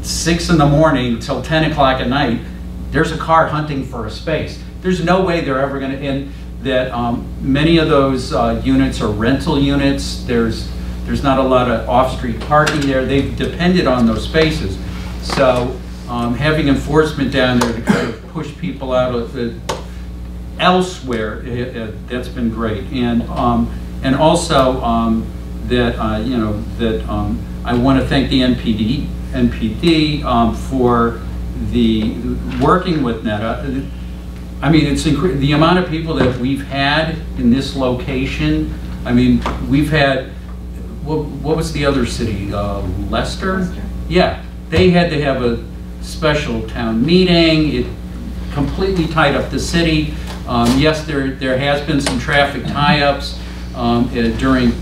6 in the morning till 10 o'clock at night, there's a car hunting for a space. There's no way they're ever going to end that. Many of those units are rental units. There's There's not a lot of off-street parking there. They've depended on those spaces. So having enforcement down there to kind of push people out of the elsewhere, that's been great. And also that you know, that I want to thank the NPD for the working with NETA. I mean, it's the amount of people that we've had in this location. I mean, we've had, what was the other city? Leicester? Yeah, they had to have a special town meeting. It completely tied up the city. Yes, there has been some traffic tie-ups during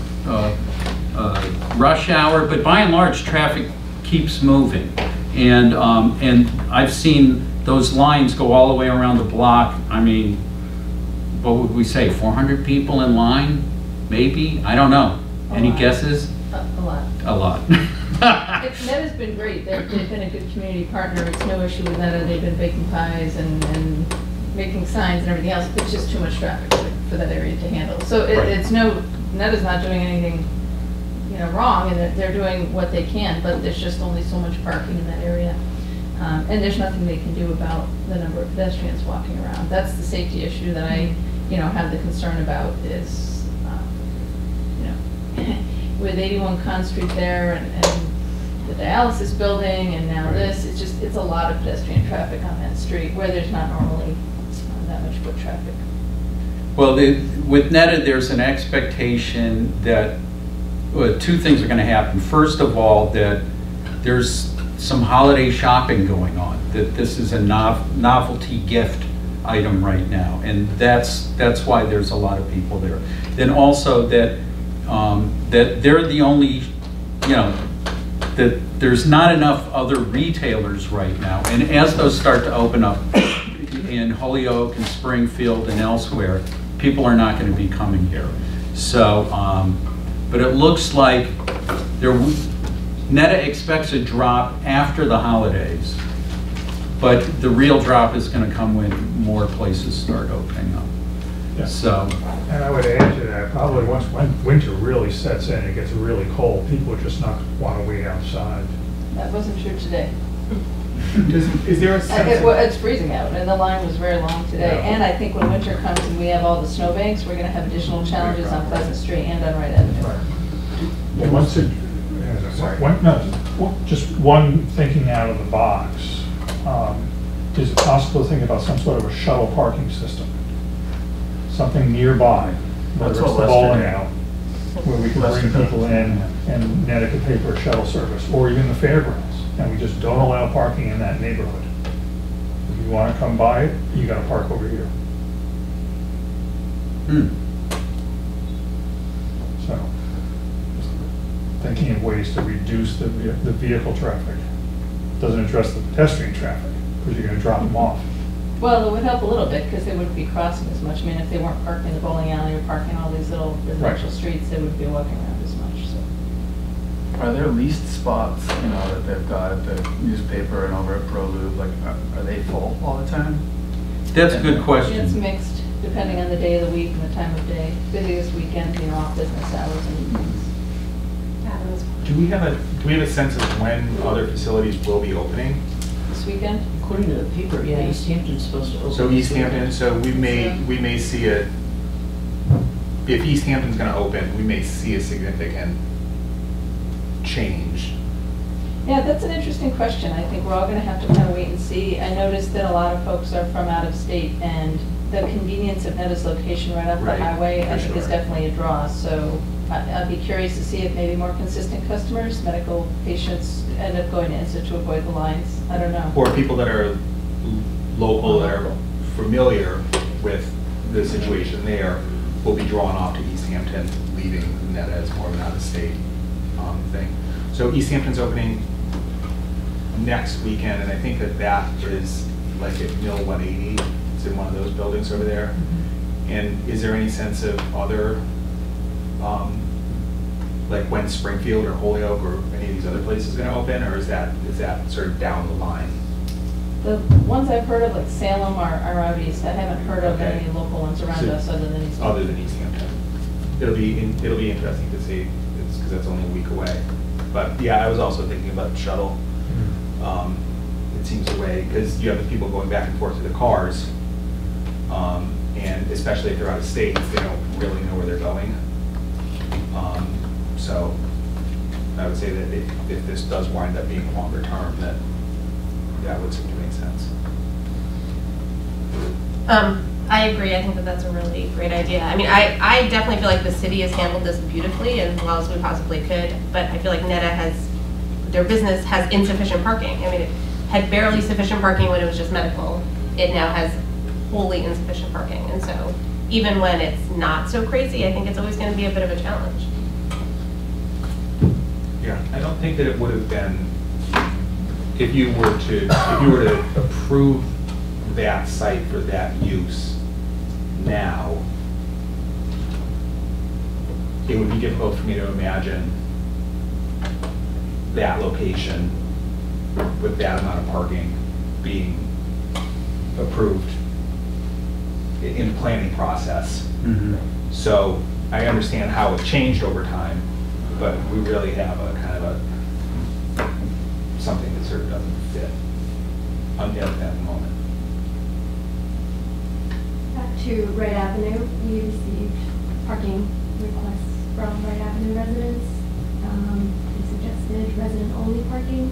rush hour, but by and large, traffic keeps moving. And I've seen those lines go all the way around the block. I mean, what would we say, 400 people in line? Maybe? I don't know. Any guesses? A lot. A lot. NETA's been great. They've been a good community partner. It's no issue with NETA. They've been baking pies and making signs and everything else. It's just too much traffic for that area to handle. So it's no, NETA's not doing anything, you know, wrong, and they're doing what they can, but there's just only so much parking in that area. And there's nothing they can do about the number of pedestrians walking around. That's the safety issue that I, you know, have the concern about is, you know, with 81 Conn Street there and the dialysis building and now this, it's just, it's a lot of pedestrian traffic on that street where there's not normally that much foot traffic. Well, with NETA, there's an expectation that two things are going to happen. First of all, that there's some holiday shopping going on, that this is a novelty gift item right now, and that's why there's a lot of people there. Then also that that they're the only, you know, that there's not enough other retailers right now, and as those start to open up in Holyoke and Springfield and elsewhere, people are not going to be coming here. So but it looks like NETA expects a drop after the holidays, but the real drop is going to come when more places start opening up. Yeah. So, and I would add to that, probably once winter really sets in, it gets really cold, people are just not want to wait outside. That wasn't true today. Is there a sense it's freezing out, and the line was very long today. Yeah. And I think when winter comes and we have all the snowbanks, we're going to have additional challenges on Pleasant Street and on Wright Avenue. Right. And once it, just one thinking out of the box. Is it possible to think about some sort of a shuttle parking system? Something nearby, whether it's the bowling alley, where we can bring people in and NETA could pay for a shuttle service, or even the fairgrounds, and we just don't allow parking in that neighborhood. If you want to come by it, you got to park over here. So, thinking of ways to reduce the vehicle traffic. Doesn't address the pedestrian traffic, because you're going to drop them off. Well, it would help a little bit, because they wouldn't be crossing as much. I mean, if they weren't parking in the bowling alley or parking all these little residential streets, they wouldn't be walking around as much. So. Are there leased spots, you know, that they've got at the newspaper and over at ProLube? Like, are they full all the time? That's a good question. It's mixed, depending on the day of the week and the time of day. Busiest weekend, you know, off business hours and evenings. Do we have a sense of when other facilities will be opening? This weekend, according to the paper, yeah, East Hampton's supposed to open. So East Hampton, so we may see it. If East Hampton's going to open, we may see a significant change. Yeah, that's an interesting question. I think we're all going to have to kind of wait and see. I noticed that a lot of folks are from out of state, and the convenience of NETA's location right up the highway, I think, is definitely a draw. So. I'd be curious to see if maybe more consistent customers, medical patients, end up going to NSA to avoid the lines. I don't know. Or people that are local, that are familiar with the situation there, will be drawn off to East Hampton, leaving NETA as more of an out-of-state thing. So East Hampton's opening next weekend, and I think that is like at Mill 180. It's in one of those buildings over there. Mm-hmm. And is there any sense of other like when Springfield or Holyoke or any of these other places going to open, or is that sort of down the line? The ones I've heard of, like Salem, are out east. I haven't heard of any local ones around us other than East Hampton. It'll be interesting to see. It's because that's only a week away. But yeah, I was also thinking about shuttle. It seems the way, because you have the people going back and forth to the cars, and especially if they're out of state, they don't really know where they're going. So I would say that if this does wind up being a longer term, that that would seem to make sense. I agree. I think that that's a really great idea. I mean, I definitely feel like the city has handled this beautifully as well as we possibly could, but I feel like NETA has, their business has insufficient parking. I mean, it had barely sufficient parking when it was just medical. It now has wholly insufficient parking. And so even when it's not so crazy, I think it's always going to be a bit of a challenge. Yeah, I don't think that it would have been, if you were to approve that site for that use now, it would be difficult for me to imagine that location with that amount of parking being approved in the planning process. Mm-hmm. So I understand how it changed over time, but we really have a kind of a something that sort of doesn't fit undead at the moment. Back to Wright Avenue, we received parking requests from Wright Avenue residents. They suggested resident-only parking.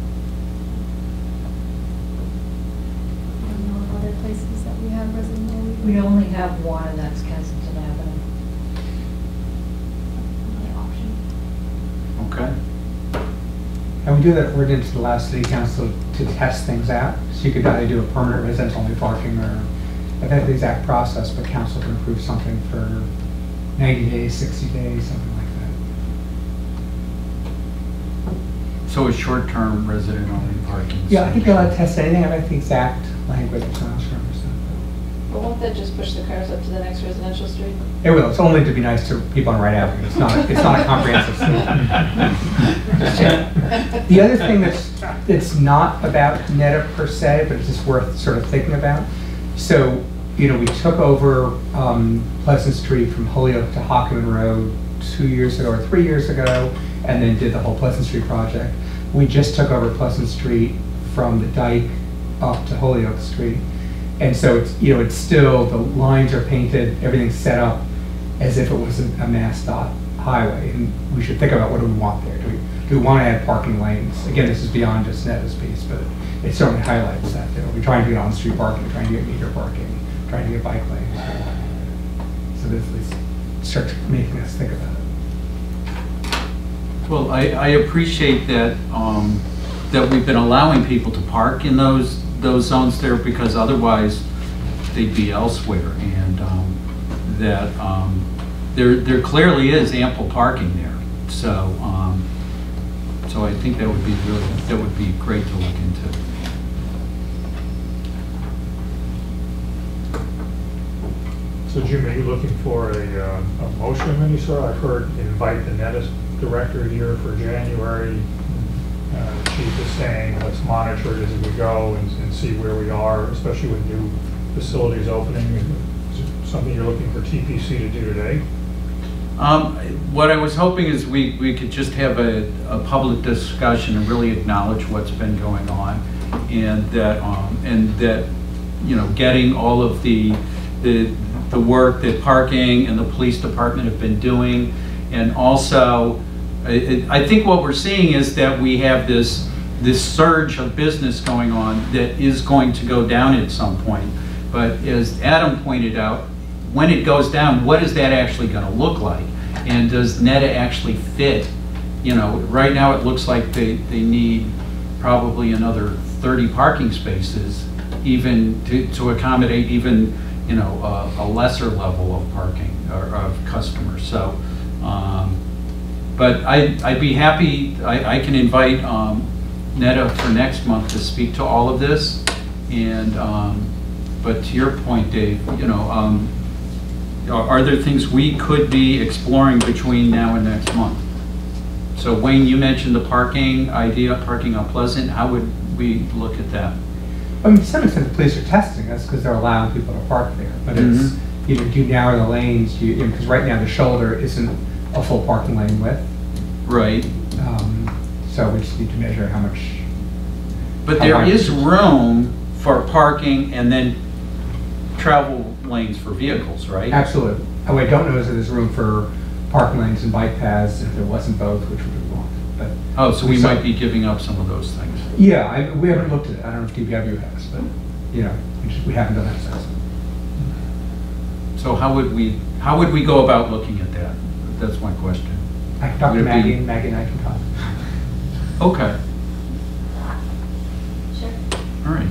I don't know of other places that we have resident-only parking. We only have one, and that's Kensington Avenue. Okay. And we do that ordinance the last city council to test things out. So you could either do a permanent residence-only parking or the exact process, but council can approve something for 90 days, 60 days, something like that. So a short-term resident-only parking. Yeah, I think they'll have to test anything. I like the exact language of classroom or something. But won't that just push the cars up to the next residential street? It will. It's only to be nice to people on Wright Avenue. It's not a comprehensive solution. The other thing that's not about NETA per se, but it's just worth sort of thinking about. So, we took over Pleasant Street from Holyoke to Hockerman Road 2 years ago or 3 years ago, and then did the whole Pleasant Street project. We just took over Pleasant Street from the dike up to Holyoke Street. And so, it's still, the lines are painted, everything's set up as if it was a mass dot highway. And we should think about what do we want there. Do we want to add parking lanes? Again, this is beyond just NETA's piece, but it certainly highlights that. We're trying to get on-street parking, trying to get meter parking, trying to get bike lanes. So this starts making us think about it. Well, I appreciate that that we've been allowing people to park in those zones there, because otherwise they'd be elsewhere, and there clearly is ample parking there. So. So I think that would be great to look into. So Jim, are you looking for a motion of any sort? I've heard invite the NETA director here for January. Chief is saying let's monitor it as we go and see where we are, especially with new facilities opening. Is it something you're looking for TPC to do today? What I was hoping is we could just have a public discussion and really acknowledge what's been going on, and that getting all of the work that parking and the police department have been doing, and also I think what we're seeing is that we have this surge of business going on that is going to go down at some point. But as Adam pointed out, when it goes down, what is that actually going to look like? And does NETA actually fit? Right now it looks like they need probably another 30 parking spaces even to accommodate even a lesser level of parking or of customers. So, but I'd be happy, I can invite NETA for next month to speak to all of this. And, but to your point, Dave, are there things we could be exploring between now and next month? So Wayne, you mentioned the parking idea, parking on Pleasant. How would we look at that? I mean, to some extent the police are testing us because they're allowing people to park there. But it's, do you narrow the lanes? Because right now the shoulder isn't a full parking lane width. Right. So we just need to measure how much. But there is room for parking and then travel lanes for vehicles, right? Absolutely. What I don't know is that there's room for parking lanes and bike paths if there wasn't both, which would be wrong. But oh, so we might be giving up some of those things. Yeah, we haven't looked at it. I don't know if DPW has, but you know, we haven't done that assessment. So how would we go about looking at that? That's my question. I can talk to Maggie, and Maggie and I can talk. Okay. Sure. All right.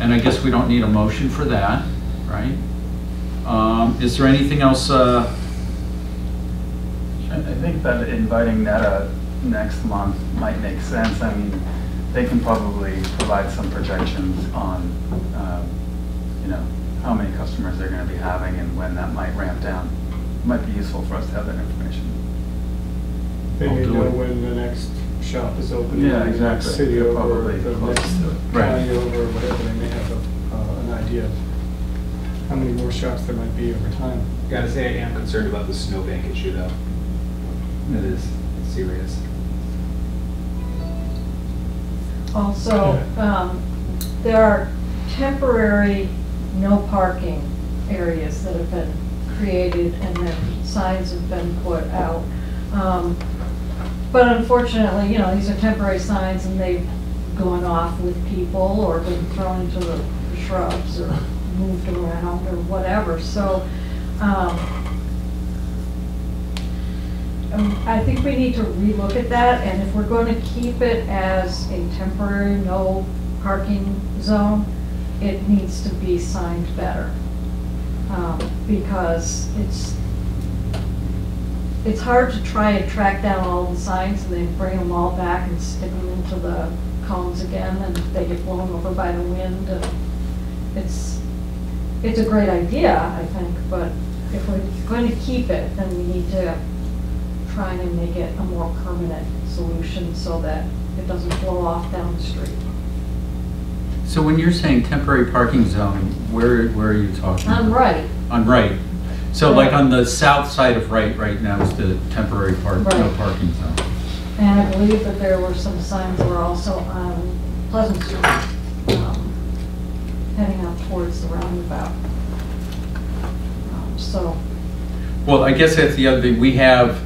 And I guess we don't need a motion for that, right? Is there anything else? I think that inviting Netta next month might make sense. I mean, they can probably provide some projections on, you know, how many customers they're going to be having and when that might ramp down. It might be useful for us to have that information. They may know when the next shop is open. Yeah, exactly. The next city they're over, the next county over, whatever. They may have a, an idea of how many more shops there might be over time. I gotta say, I am concerned about the snowbank issue, though. It is serious. Also, there are temporary no parking areas that have been created, and then signs have been put out. But unfortunately, you know, these are temporary signs, and they've gone off with people or been thrown into the shrubs or moved around or whatever. So I think we need to relook at that, and if we're going to keep it as a temporary no parking zone, it needs to be signed better, because it's hard to try and track down all the signs and then bring them all back and stick them into the cones again, and they get blown over by the wind. And it's a great idea, I think, but if we're going to keep it, then we need to try and make it a more permanent solution so that it doesn't blow off down the street. So when you're saying temporary parking zone, where are you talking? On Wright. On Wright. So like on the south side of Wright right now is the temporary no parking zone. And I believe that there were some signs that were also on Pleasant Street, heading out towards the roundabout. So. Well, I guess that's the other thing. We have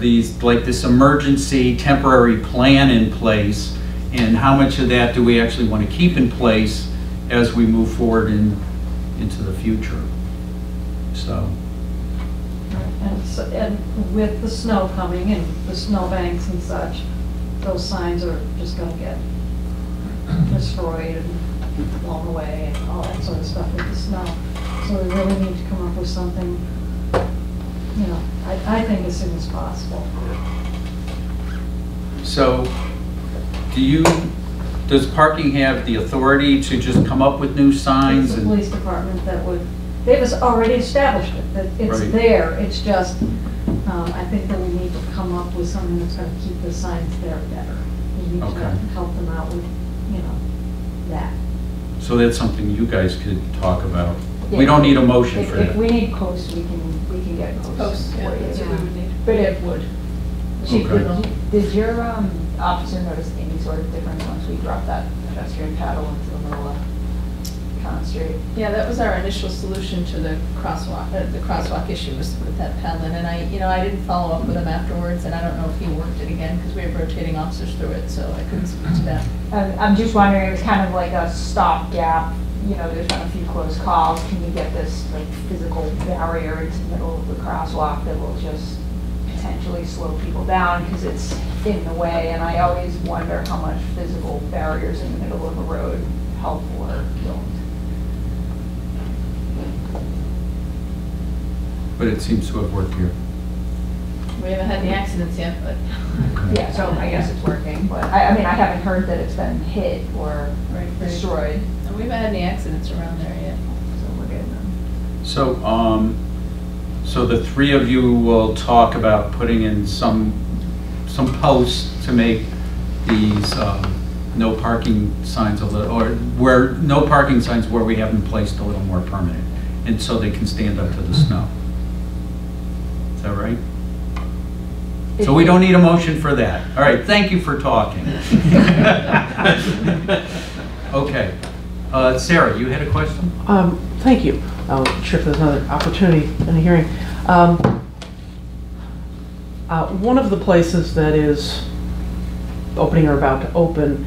these, like this emergency temporary plan in place, and how much of that do we actually want to keep in place as we move forward into the future? So. And with the snow coming and the snowbanks and such, those signs are just going to get destroyed and blown away and all that sort of stuff with the snow. So we really need to come up with something, you know, I think as soon as possible. So. Does parking have the authority to just come up with new signs? It's the police department that would, they've already established it, that it's right there. It's just, I think that we need to come up with something that's going to keep the signs there better. We need to help them out with, you know, that. So that's something you guys could talk about. Yeah. We don't need a motion for that. If we need posts, we can get posts for you. That's what we would need. But it would. Did your officer notice any sort of difference once we dropped that pedestrian paddle into the middle of Crescent Street? Yeah, that was our initial solution to the crosswalk. The crosswalk issue was with that paddling, and I didn't follow up with him afterwards, and I don't know if he worked it again because we have rotating officers through it, so I couldn't speak to that. I'm just wondering, it was kind of like a stopgap. You know, there's been a few close calls. Can you get this like physical barrier into the middle of the crosswalk that will just potentially slow people down because it's in the way, and I always wonder how much physical barriers in the middle of a road help or don't. But it seems to have worked here. We haven't had the accidents yet, but yeah, so I guess it's working. But I mean, I haven't heard that it's been hit or destroyed. And we haven't had any accidents around there yet, so we're good. So, so the three of you will talk about putting in some posts to make these no parking signs a little, or where no parking signs where we have them placed a little more permanent, and so they can stand up to the snow. Is that right? So we don't need a motion for that. All right, thank you for talking. Okay. Sarah, you had a question? Thank you. I'm sure if there's another opportunity in the hearing. One of the places that is opening or about to open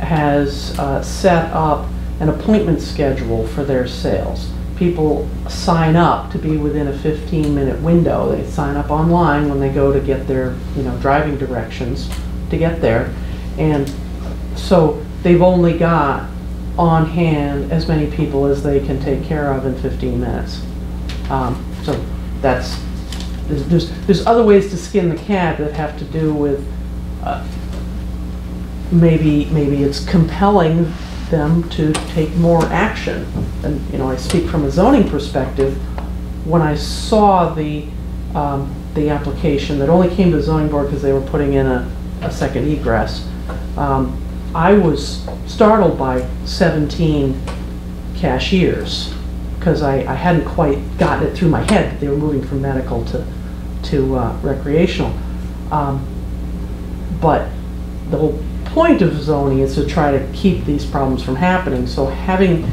has set up an appointment schedule for their sales. People sign up to be within a 15-minute window. They sign up online when they go to get their, you know, driving directions to get there. And so they've only got on hand as many people as they can take care of in 15 minutes. So that's, there's other ways to skin the cat that have to do with maybe it's compelling them to take more action. And, you know, I speak from a zoning perspective. When I saw the application that only came to the zoning board because they were putting in a second egress, I was startled by 17 cashiers because I hadn't quite gotten it through my head that they were moving from medical to recreational. But the whole point of zoning is to try to keep these problems from happening. So having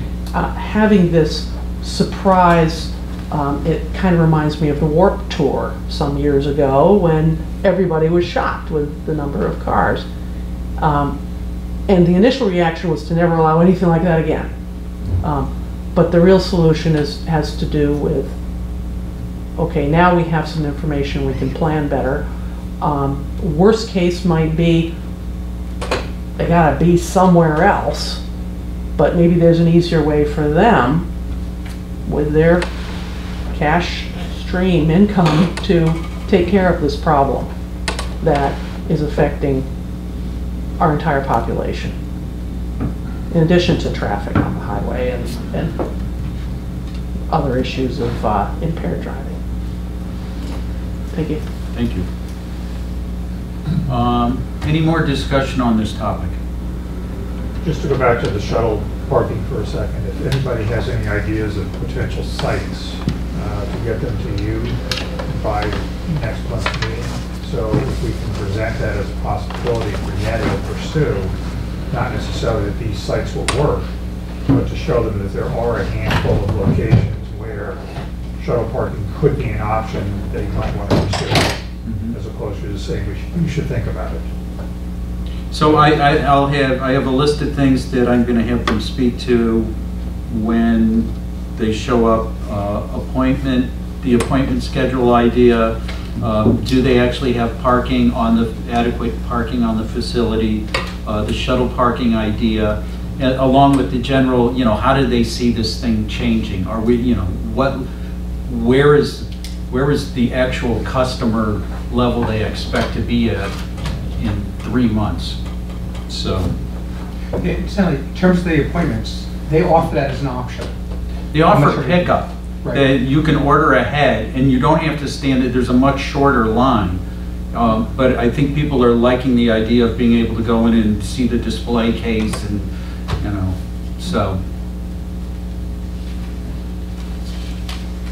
this surprise, it kind of reminds me of the Warped Tour some years ago when everybody was shocked with the number of cars. And the initial reaction was to never allow anything like that again. But the real solution has to do with, okay, now we have some information, we can plan better. Worst case might be they gotta be somewhere else, but maybe there's an easier way for them with their cash stream income to take care of this problem that is affecting our entire population, in addition to traffic on the highway and other issues of impaired driving. Thank you. Thank you. Any more discussion on this topic? Just to go back to the shuttle parking for a second, if anybody has any ideas of potential sites to get them to you by next month's meeting, so if we can present that as a possibility for Nettie to pursue, not necessarily that these sites will work, but to show them that there are a handful of locations where shuttle parking could be an option they might want to pursue. As opposed to just saying we should think about it. So I have a list of things that I'm going to have them speak to when they show up. The appointment schedule idea. Do they actually have parking on the adequate parking on the facility? The shuttle parking idea, and along with the general, you know, how do they see this thing changing? Are we, you know, where is the actual customer level they expect to be at in 3 months? So, Sally, in terms of the appointments, they offer that as an option. They offer pickup. Right. That you can order ahead, and you don't have to stand it. There's a much shorter line, but I think people are liking the idea of being able to go in and see the display case, and you know, so.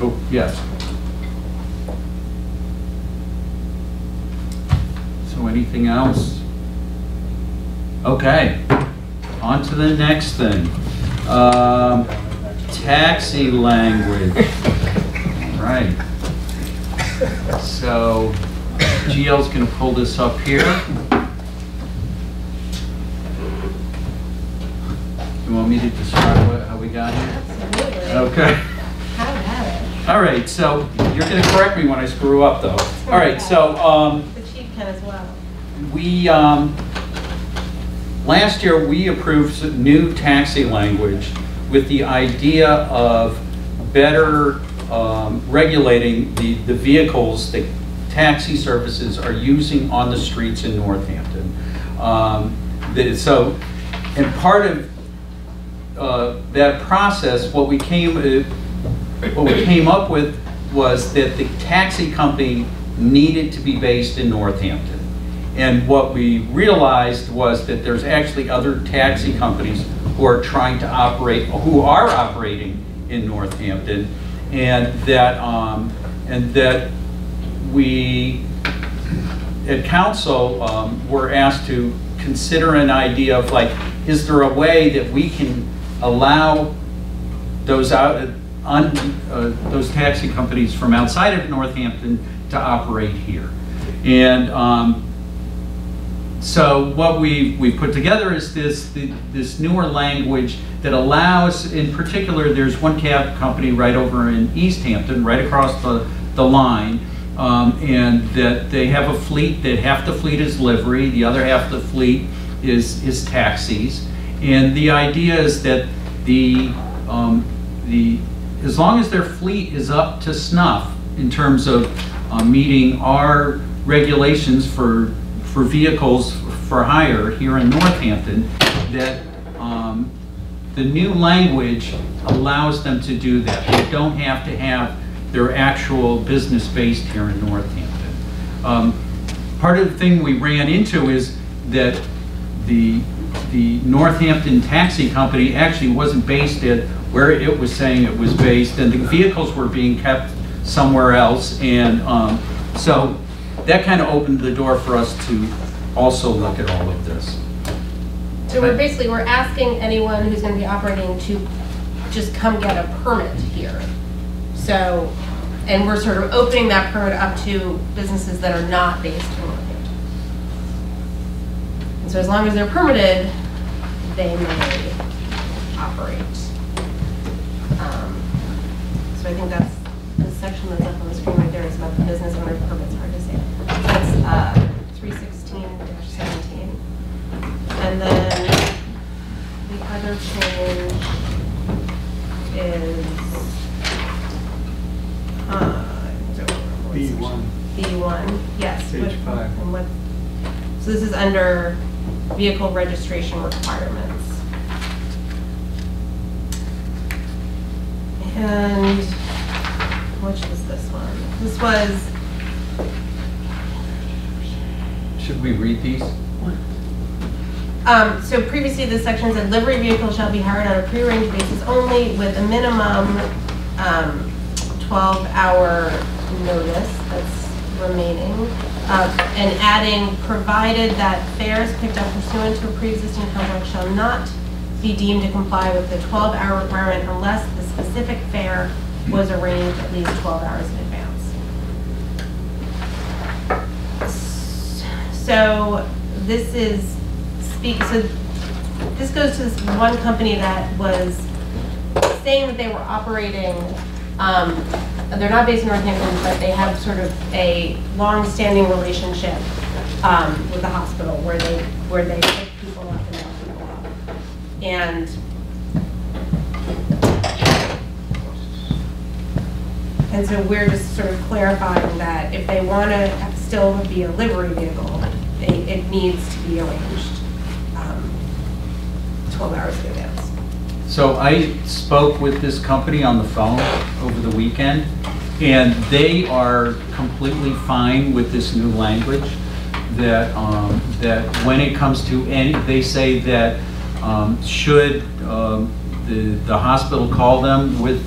Oh yes. Anything else? Okay, on to the next thing. Taxi language. Right. So GL's going to pull this up here. You want me to describe how we got here? Absolutely. Okay. How about it? All right. So you're going to correct me when I screw up, though. All right. So. As well. We, last year we approved some new taxi language with the idea of better regulating the vehicles that taxi services are using on the streets in Northampton. And part of that process, what we came up with was that the taxi company needed to be based in Northampton. And what we realized was that there's actually other taxi companies who are trying to operate, who are operating in Northampton, and that we at council were asked to consider an idea of like, is there a way that we can allow those out, those taxi companies from outside of Northampton to operate here? And so what we've put together is this newer language that allows, in particular, there's one cab company right over in East Hampton, right across the line, and that they have a fleet that half the fleet is livery, the other half the fleet is taxis. And the idea is that as long as their fleet is up to snuff in terms of meeting our regulations for vehicles for hire here in Northampton, that the new language allows them to do that. They don't have to have their actual business based here in Northampton. Part of the thing we ran into is that the Northampton taxi company actually wasn't based at where it was saying it was based, and the vehicles were being kept somewhere else, and so that kind of opened the door for us to also look at all of this. So we're asking anyone who's going to be operating to just come get a permit here. So, and we're sort of opening that permit up to businesses that are not based in Northampton. And so as long as they're permitted, they may operate. So I think that's the section that's up on the screen right there is about the business owner permits. Hard to say. That's 316-17. And then the other change is B1. B1, yes. Page 5. And what, so this is under vehicle registration requirements. And which was this one? This was. Should we read these? So previously, this section said livery vehicles shall be hired on a prearranged basis only, with a minimum 12-hour notice. That's remaining, and adding provided that fares picked up pursuant to a pre-existing contract shall not be deemed to comply with the 12-hour requirement unless the specific fare was arranged at least 12 hours in advance. So this is this goes to this one company that was saying that they were operating. They're not based in Northampton, but they have sort of a long-standing relationship with the hospital where they pick people up and help people up. And so we're just sort of clarifying that if they want to still be a livery vehicle, it needs to be arranged 12 hours in advance. So I spoke with this company on the phone over the weekend, and they are completely fine with this new language. That that when it comes to any, they say that should the hospital call them with,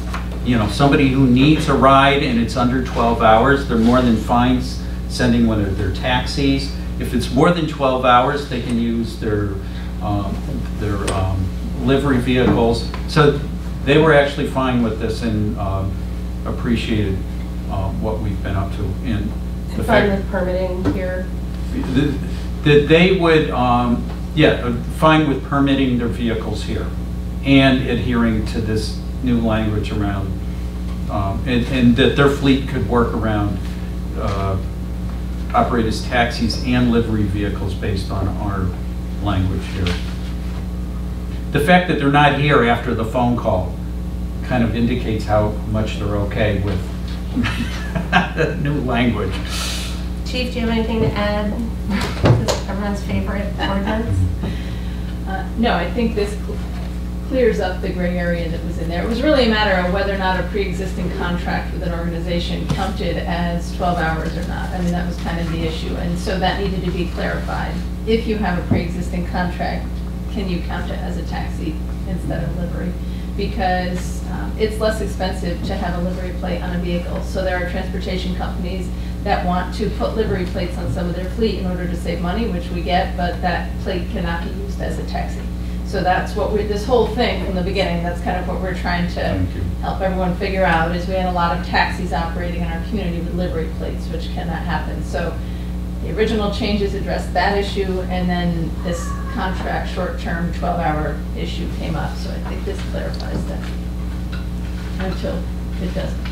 you know, somebody who needs a ride and it's under 12 hours, they're more than fine sending one of their taxis. If it's more than 12 hours, they can use their livery vehicles. So they were actually fine with this and appreciated what we've been up to. And the fact with permitting here? That they would, fine with permitting their vehicles here and adhering to this new language around, and that their fleet could work around, operate as taxis and livery vehicles based on our language here. The fact that they're not here after the phone call kind of indicates how much they're okay with the new language. Chief, do you have anything to add? This is everyone's favorite ordinance? No, I think this clears up the gray area that was in there. It was really a matter of whether or not a pre-existing contract with an organization counted as 12 hours or not. I mean, that was kind of the issue, and so that needed to be clarified. If you have a pre-existing contract, can you count it as a taxi instead of livery? Because it's less expensive to have a livery plate on a vehicle. So there are transportation companies that want to put livery plates on some of their fleet in order to save money, which we get, but that plate cannot be used as a taxi. So that's what we're, this whole thing from the beginning, that's kind of what we're trying to help everyone figure out, is we had a lot of taxis operating in our community with livery plates, which cannot happen. So the original changes addressed that issue, and then this contract short-term 12-hour issue came up. So I think this clarifies that. Until it doesn't.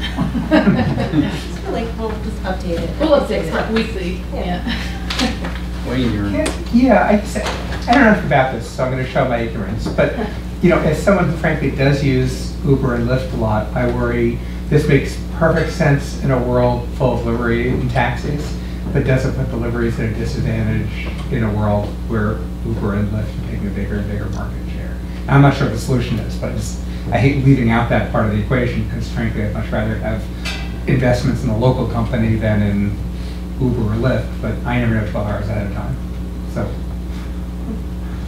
It's really cool. We'll just update it. We'll update it weekly. Yeah. Wayne, you're I don't know enough about this, so I'm going to show my ignorance. But you know, as someone who frankly does use Uber and Lyft a lot, I worry this makes perfect sense in a world full of livery and taxis, but doesn't put deliveries at a disadvantage in a world where Uber and Lyft are taking a bigger and bigger market share. I'm not sure what the solution is, but it's, I hate leaving out that part of the equation, because frankly, I'd much rather have investments in a local company than in Uber or Lyft, but I never know 12 hours at a time. So.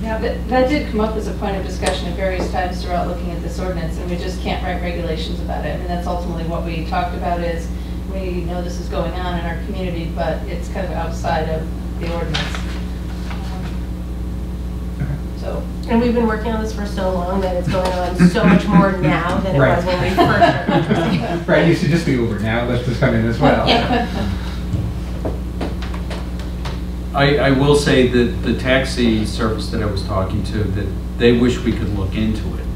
Now, that did come up as a point of discussion at various times throughout looking at this ordinance, and we just can't write regulations about it. And that's ultimately what we talked about, is we know this is going on in our community, but it's kind of outside of the ordinance. So. And we've been working on this for so long that it's going on so much more now than it was when we first. Right, you should just be Uber now. Let's just come in as well. I will say that the taxi service that I was talking to, that they wish we could look into it,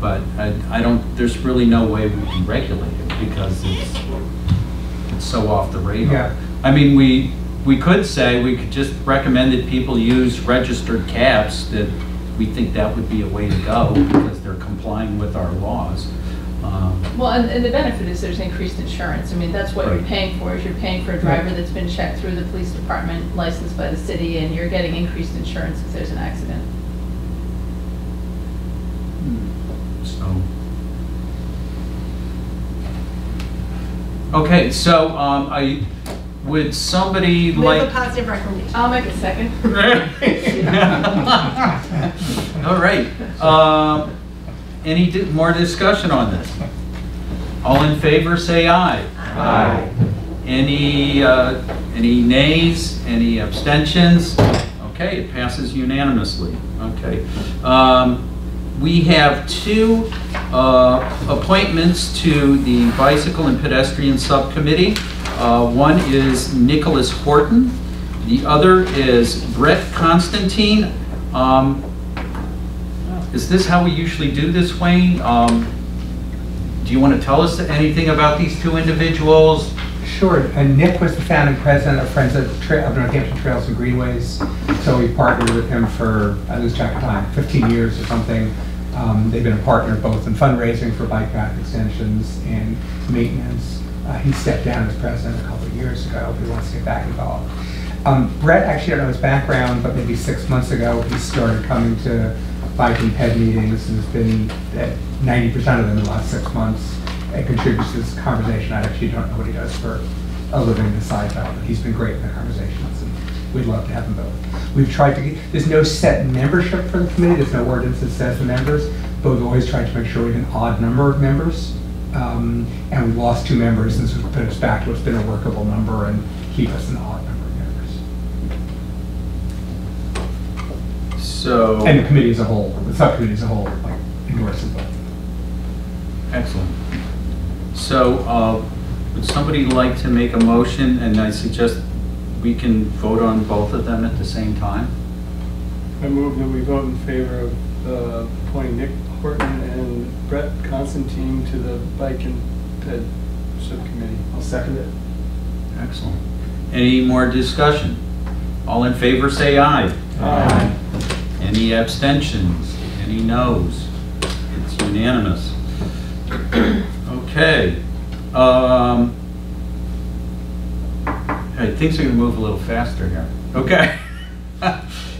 but I don't. There's really no way we can regulate it because it's so off the radar. Yeah. I mean, we could say, we could just recommend that people use registered cabs, that we think that would be a way to go because they're complying with our laws. Well, and the benefit is there's increased insurance. I mean, that's what you're paying for, is you're paying for a driver that's been checked through the police department, licensed by the city, and you're getting increased insurance if there's an accident. So. Okay, so would somebody like... We have a positive recommendation. I'll make a second. All right. Any more discussion on this? All in favor, say aye. Aye. Any nays? Any abstentions? Okay, it passes unanimously. Okay. We have two appointments to the Bicycle and Pedestrian Subcommittee. One is Nicholas Horton. The other is Brett Constantine. Is this how we usually do this, Wayne? Do you want to tell us anything about these two individuals? Sure. And Nick was the founding president of Friends of Northampton Trails and Greenways. So we partnered with him for, I lose track of time, 15 years or something. They've been a partner both in fundraising for bike path extensions and maintenance. He stepped down as president a couple of years ago, but he wants to get back involved. Brett, actually I don't know his background, but maybe 6 months ago he started coming to bike and ped meetings and has been at 90% of them in the last 6 months. It contributes to this conversation. I actually don't know what he does for a living aside from it. He's been great in the conversations, and we'd love to have them both. We've tried to get, there's no set membership for the committee, there's no ordinance that says the members, but we've always tried to make sure we have an odd number of members. And we lost two members, and this would put us back to what's been a workable number and keep us an odd number of members. So, and the committee as a whole, the subcommittee as a whole, like endorses both. Excellent. So, would somebody like to make a motion? And I suggest we can vote on both of them at the same time. I move that we vote in favor of appointing Nick Horton and Brett Constantine to the Bike and Ped Subcommittee. I'll second it. Excellent. Any more discussion? All in favor say aye. Aye. Any abstentions? Any noes? It's unanimous. Okay. Hey, things are going to move a little faster here. Okay.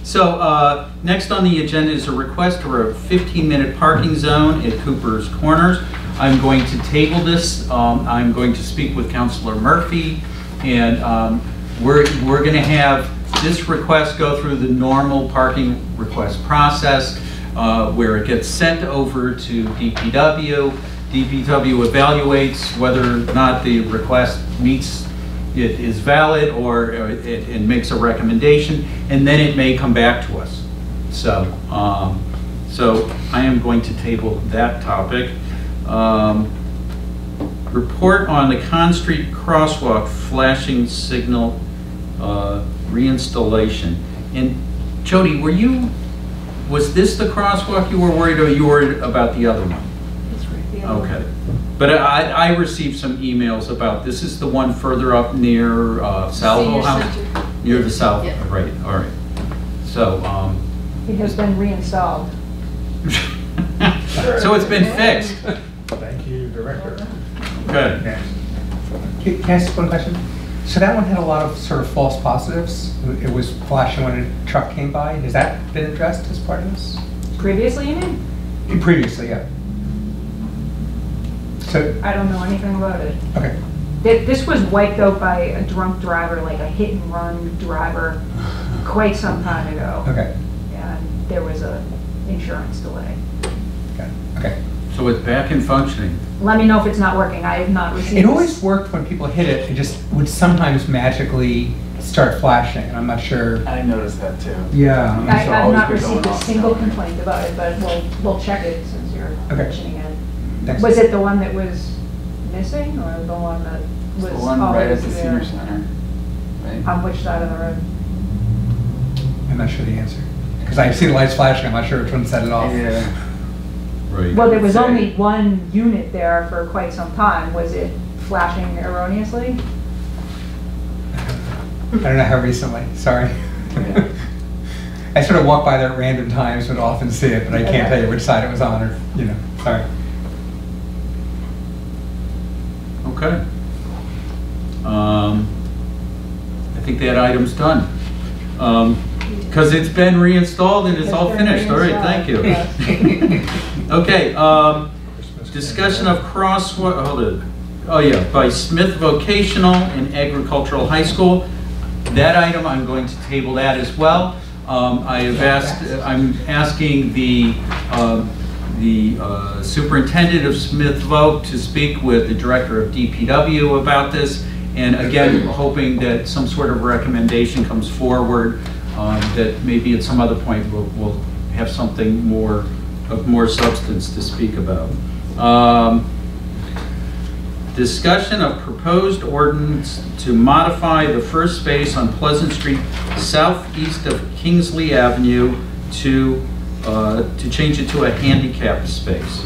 So next on the agenda is a request for a 15-minute parking zone at Cooper's Corners. I'm going to table this. I'm going to speak with Councilor Murphy, and we're going to have this request go through the normal parking request process, where it gets sent over to DPW. DPW evaluates whether or not the request meets it is valid, or it makes a recommendation, and then it may come back to us. So, so I am going to table that topic. Report on the Con Street crosswalk flashing signal reinstallation. And Jody, were you, was this the crosswalk you were worried about, or you were worried about the other one? That's right, the other one. Okay. But I received some emails about this is the one further up near Salvo House. Near the Salvo, yeah. Right, all right. So. It has been reinstalled. So it's been fixed. Thank you, Director. Good. Okay. Can I ask one question? So that one had a lot of sort of false positives. It was flashing when a truck came by. Has that been addressed as part of this? Previously, you mean? Previously, yeah. So I don't know anything about it. Okay. This was wiped out by a drunk driver, like a hit and run driver, quite some time ago. Okay. And there was an insurance delay. Okay. Okay. So it's back in functioning. Let me know if it's not working. I have not received it. It always worked when people hit it. It just would sometimes magically start flashing, and I'm not sure. I noticed that too. Yeah. I've not received a single complaint about it, but we'll check it since you're mentioning it. Thanks. Was it the one that was missing, or the one that was the one right at the senior center? Right. On which side of the road? I'm not sure the answer, because I've seen lights flashing. I'm not sure which one set it off. Yeah. Right. Well, there was only one unit there for quite some time. Was it flashing erroneously? I don't know how recently. Sorry. Yeah. I sort of walk by there at random times and often see it, but I can't tell you which side it was on, or you know. Sorry. Okay. I think that item's done. Because it's been reinstalled and it's all finished. All right, thank you. Yes. Okay, discussion of crosswalk, hold it. Oh yeah, by Smith Vocational and Agricultural High School. That item, I'm going to table that as well. I have asked, I'm asking the superintendent of Smith Voc to speak with the director of DPW about this, and again hoping that some sort of recommendation comes forward, that maybe at some other point we'll have something more of more substance to speak about. Discussion of proposed ordinance to modify the first space on Pleasant Street southeast of Kingsley Avenue to change it to a handicap space.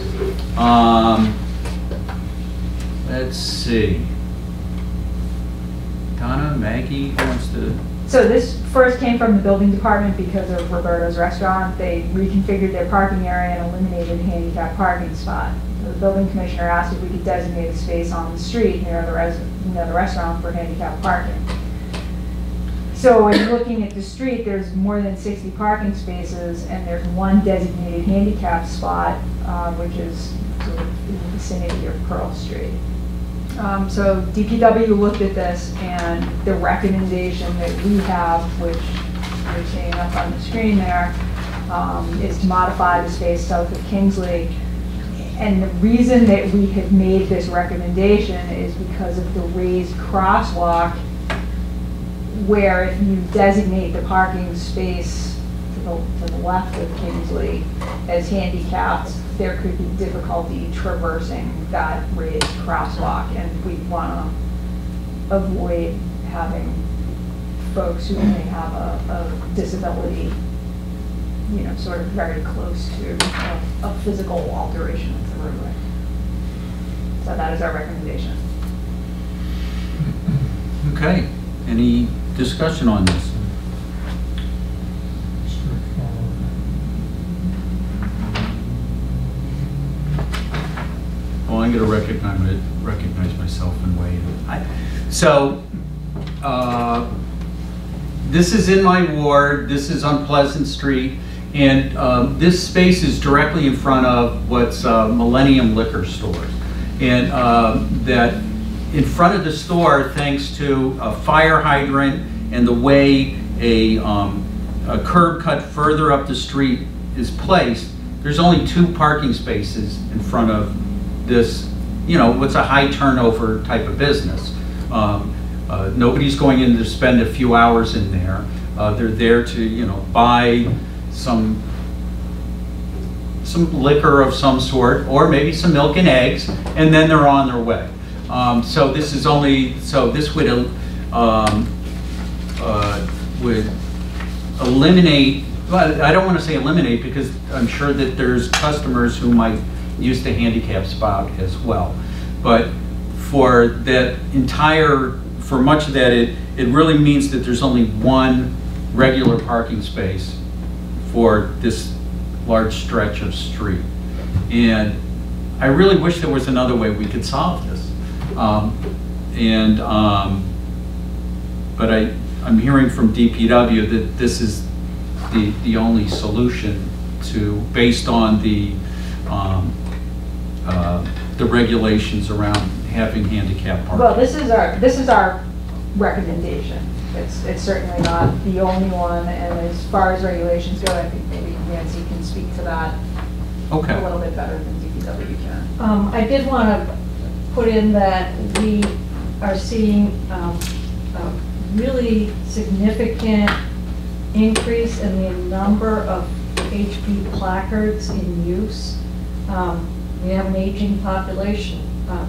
Let's see. Donna, Maggie, who wants to? So this first came from the building department because of Roberto's restaurant. They reconfigured their parking area and eliminated the handicap parking spot. The building commissioner asked if we could designate a space on the street near the restaurant for handicap parking. So in looking at the street, there's more than 60 parking spaces, and there's one designated handicap spot, which is sort of in the vicinity of Pearl Street. So DPW looked at this, and the recommendation that we have, which you're seeing up on the screen there, is to modify the space south of Kingsley. And the reason that we have made this recommendation is because of the raised crosswalk, where if you designate the parking space to the left of Kingsley as handicapped, there could be difficulty traversing that raised crosswalk, and we want to avoid having folks who may have a disability, you know, sort of very close to a physical alteration of the roadway. So that is our recommendation. Okay. Any discussion on this? Well, I'm going to recognize myself and weigh in. So, this is in my ward. This is on Pleasant Street, and this space is directly in front of what's Millennium Liquor Store, and that. In front of the store, thanks to a fire hydrant and the way a curb cut further up the street is placed, there's only 2 parking spaces in front of this, you know, what's a high turnover type of business. Nobody's going in to spend a few hours in there. They're there to, you know, buy some liquor of some sort, or maybe some milk and eggs, and then they're on their way. So this is only, so this would eliminate, well, I don't want to say eliminate, because I'm sure that there's customers who might use the handicap spot as well. But for that entire, for much of that, it really means that there's only one regular parking space for this large stretch of street. And I really wish there was another way we could solve this. But I'm hearing from DPW that this is the only solution to, based on the regulations around having handicap parking. Well, this is our recommendation. It's certainly not the only one, and as far as regulations go, I think maybe Nancy can speak to that a little bit better than DPW can. I did want to put in that we are seeing a really significant increase in the number of HB placards in use. We have an aging population.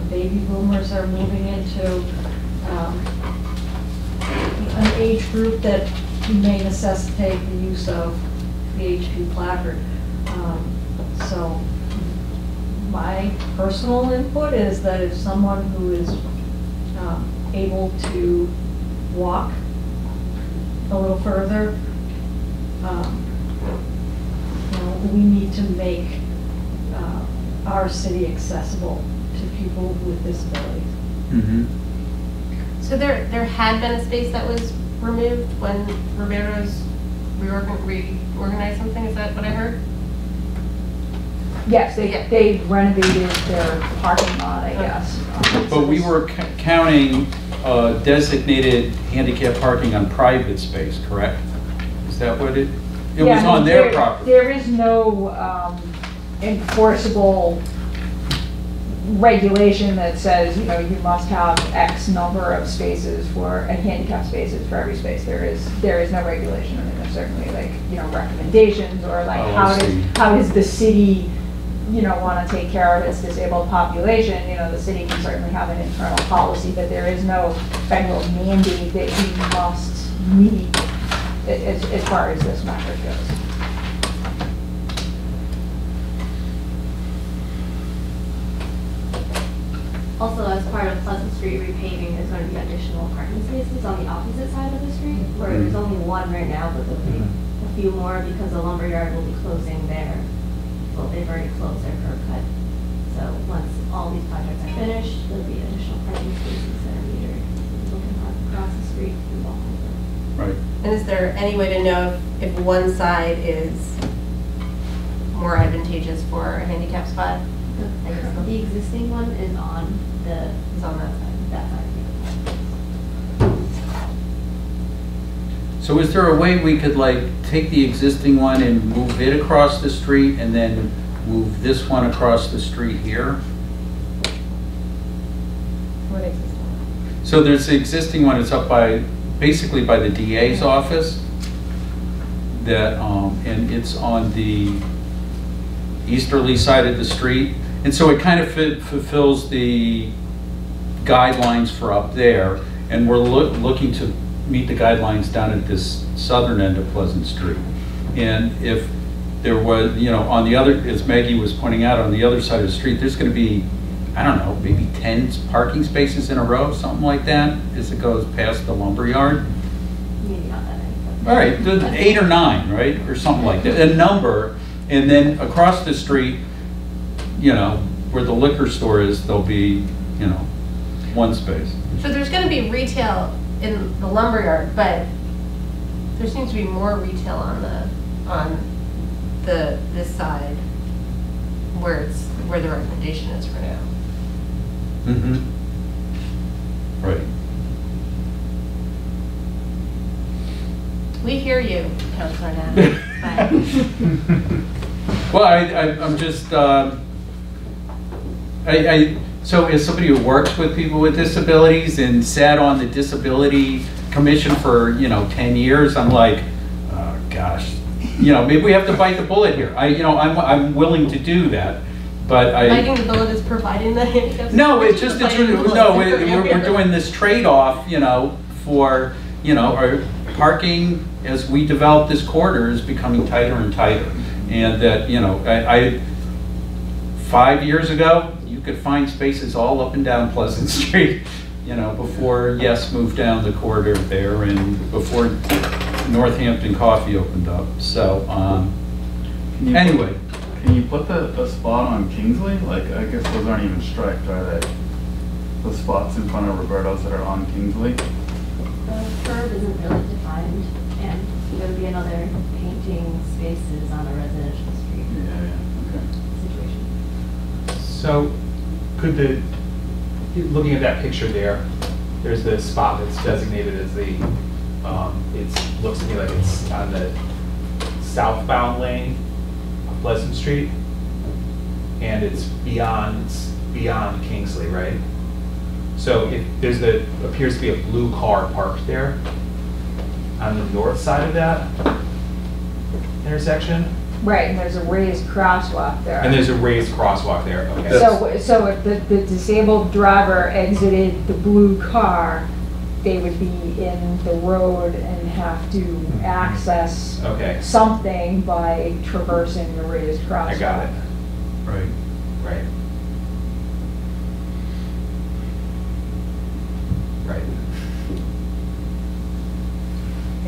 Baby boomers are moving into an age group that may necessitate the use of the HB placard. So my personal input is that if someone who is able to walk a little further, we need to make our city accessible to people with disabilities. Mm-hmm. So there had been a space that was removed when Roberto's reorganized something. Is that what I heard? Yes, they renovated their parking lot, I guess. But we were counting designated handicap parking on private space, correct? Is that what it was on their property? There is no enforceable regulation that says, you know, you must have X number of spaces for a handicap spaces for every space. There is no regulation. I mean, there's certainly, like, you know, recommendations or like how does the city, you know, want to take care of its disabled population. You know, the city can certainly have an internal policy, but there is no federal mandate that you must meet as far as this matter goes. Also, as part of Pleasant Street repaving, there's going to be additional parking spaces on the opposite side of the street, where there's only one right now, but there'll be a few more because the lumberyard will be closing there. Well, they've already closed their curb cut. So once all these projects are finished, there'll be additional parking spaces that are metered looking across the street and walk over. Right. And is there any way to know if one side is more advantageous for a handicap spot? The existing one is on that side. So is there a way we could, like, take the existing one and move it across the street and then move this one across the street here? What existing one? So there's the existing one, it's up by, basically by the DA's office, that, and it's on the easterly side of the street. And so it kind of fulfills the guidelines for up there, and we're looking to meet the guidelines down at this southern end of Pleasant Street. And if there was, you know, on the other, as Maggie was pointing out, on the other side of the street, there's going to be, I don't know, maybe 10 parking spaces in a row, something like that, as it goes past the lumberyard. Maybe not that many. All right, the 8 or 9, right, or something like that, a number. And then across the street, you know, where the liquor store is, there'll be, you know, one space. So there's going to be retail in the lumberyard, but there seems to be more retail on the this side where the recommendation is for now. Mm-hmm. Right. We hear you, Councilor Nash. Well, I'm just. I So as somebody who works with people with disabilities and sat on the disability commission for, 10 years, I'm like, oh gosh, maybe we have to bite the bullet here. I'm willing to do that. But biting the bullet is providing the handicap. No, it's just, we're doing this trade-off, for, our parking as we develop this corridor is becoming tighter and tighter. And that, 5 years ago, you could find spaces all up and down Pleasant Street, before YES moved down the corridor there and before Northampton Coffee opened up. So, anyway. Can you put the spot on Kingsley? Like, I guess those aren't even striped, are they? The spots in front of Roberto's that are on Kingsley? The curve isn't really defined, and there would be another painting spaces on a residential street. Yeah, okay. Situation. So, could the, looking at that picture there, there's the spot that's designated as the, it looks to me like it's on the southbound lane. Pleasant Street, and it's beyond Kingsley, right? So if there's appears to be a blue car parked there on the north side of that intersection. Right, and there's a raised crosswalk there. And there's a raised crosswalk there. Okay. So if the disabled driver exited the blue car, they would be in the road and have to access something by traversing the raised crosswalk. I got it. Right. Right. Right.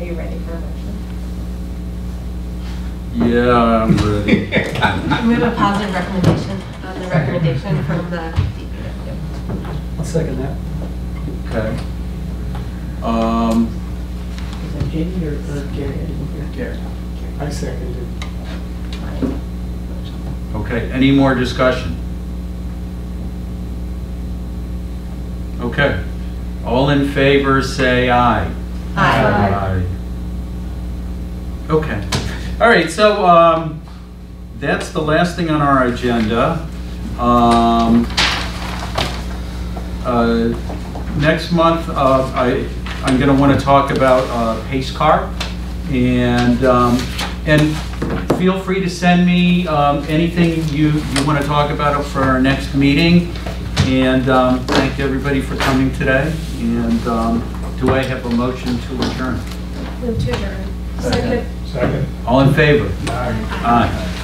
Are you ready for a motion? Yeah, I'm ready. We have a positive recommendation on the recommendation from the DPW. I'll second that. Okay. Is that Jamie or Gary? I didn't hear. Gary. I seconded it. Okay, any more discussion? Okay. All in favor say aye. Aye. Aye. Aye. Okay. All right, so that's the last thing on our agenda. Next month, I'm going to want to talk about pace car, and feel free to send me anything you want to talk about for our next meeting. And thank everybody for coming today. And do I have a motion to adjourn? Move to adjourn. Second. All in favor? Aye. Aye.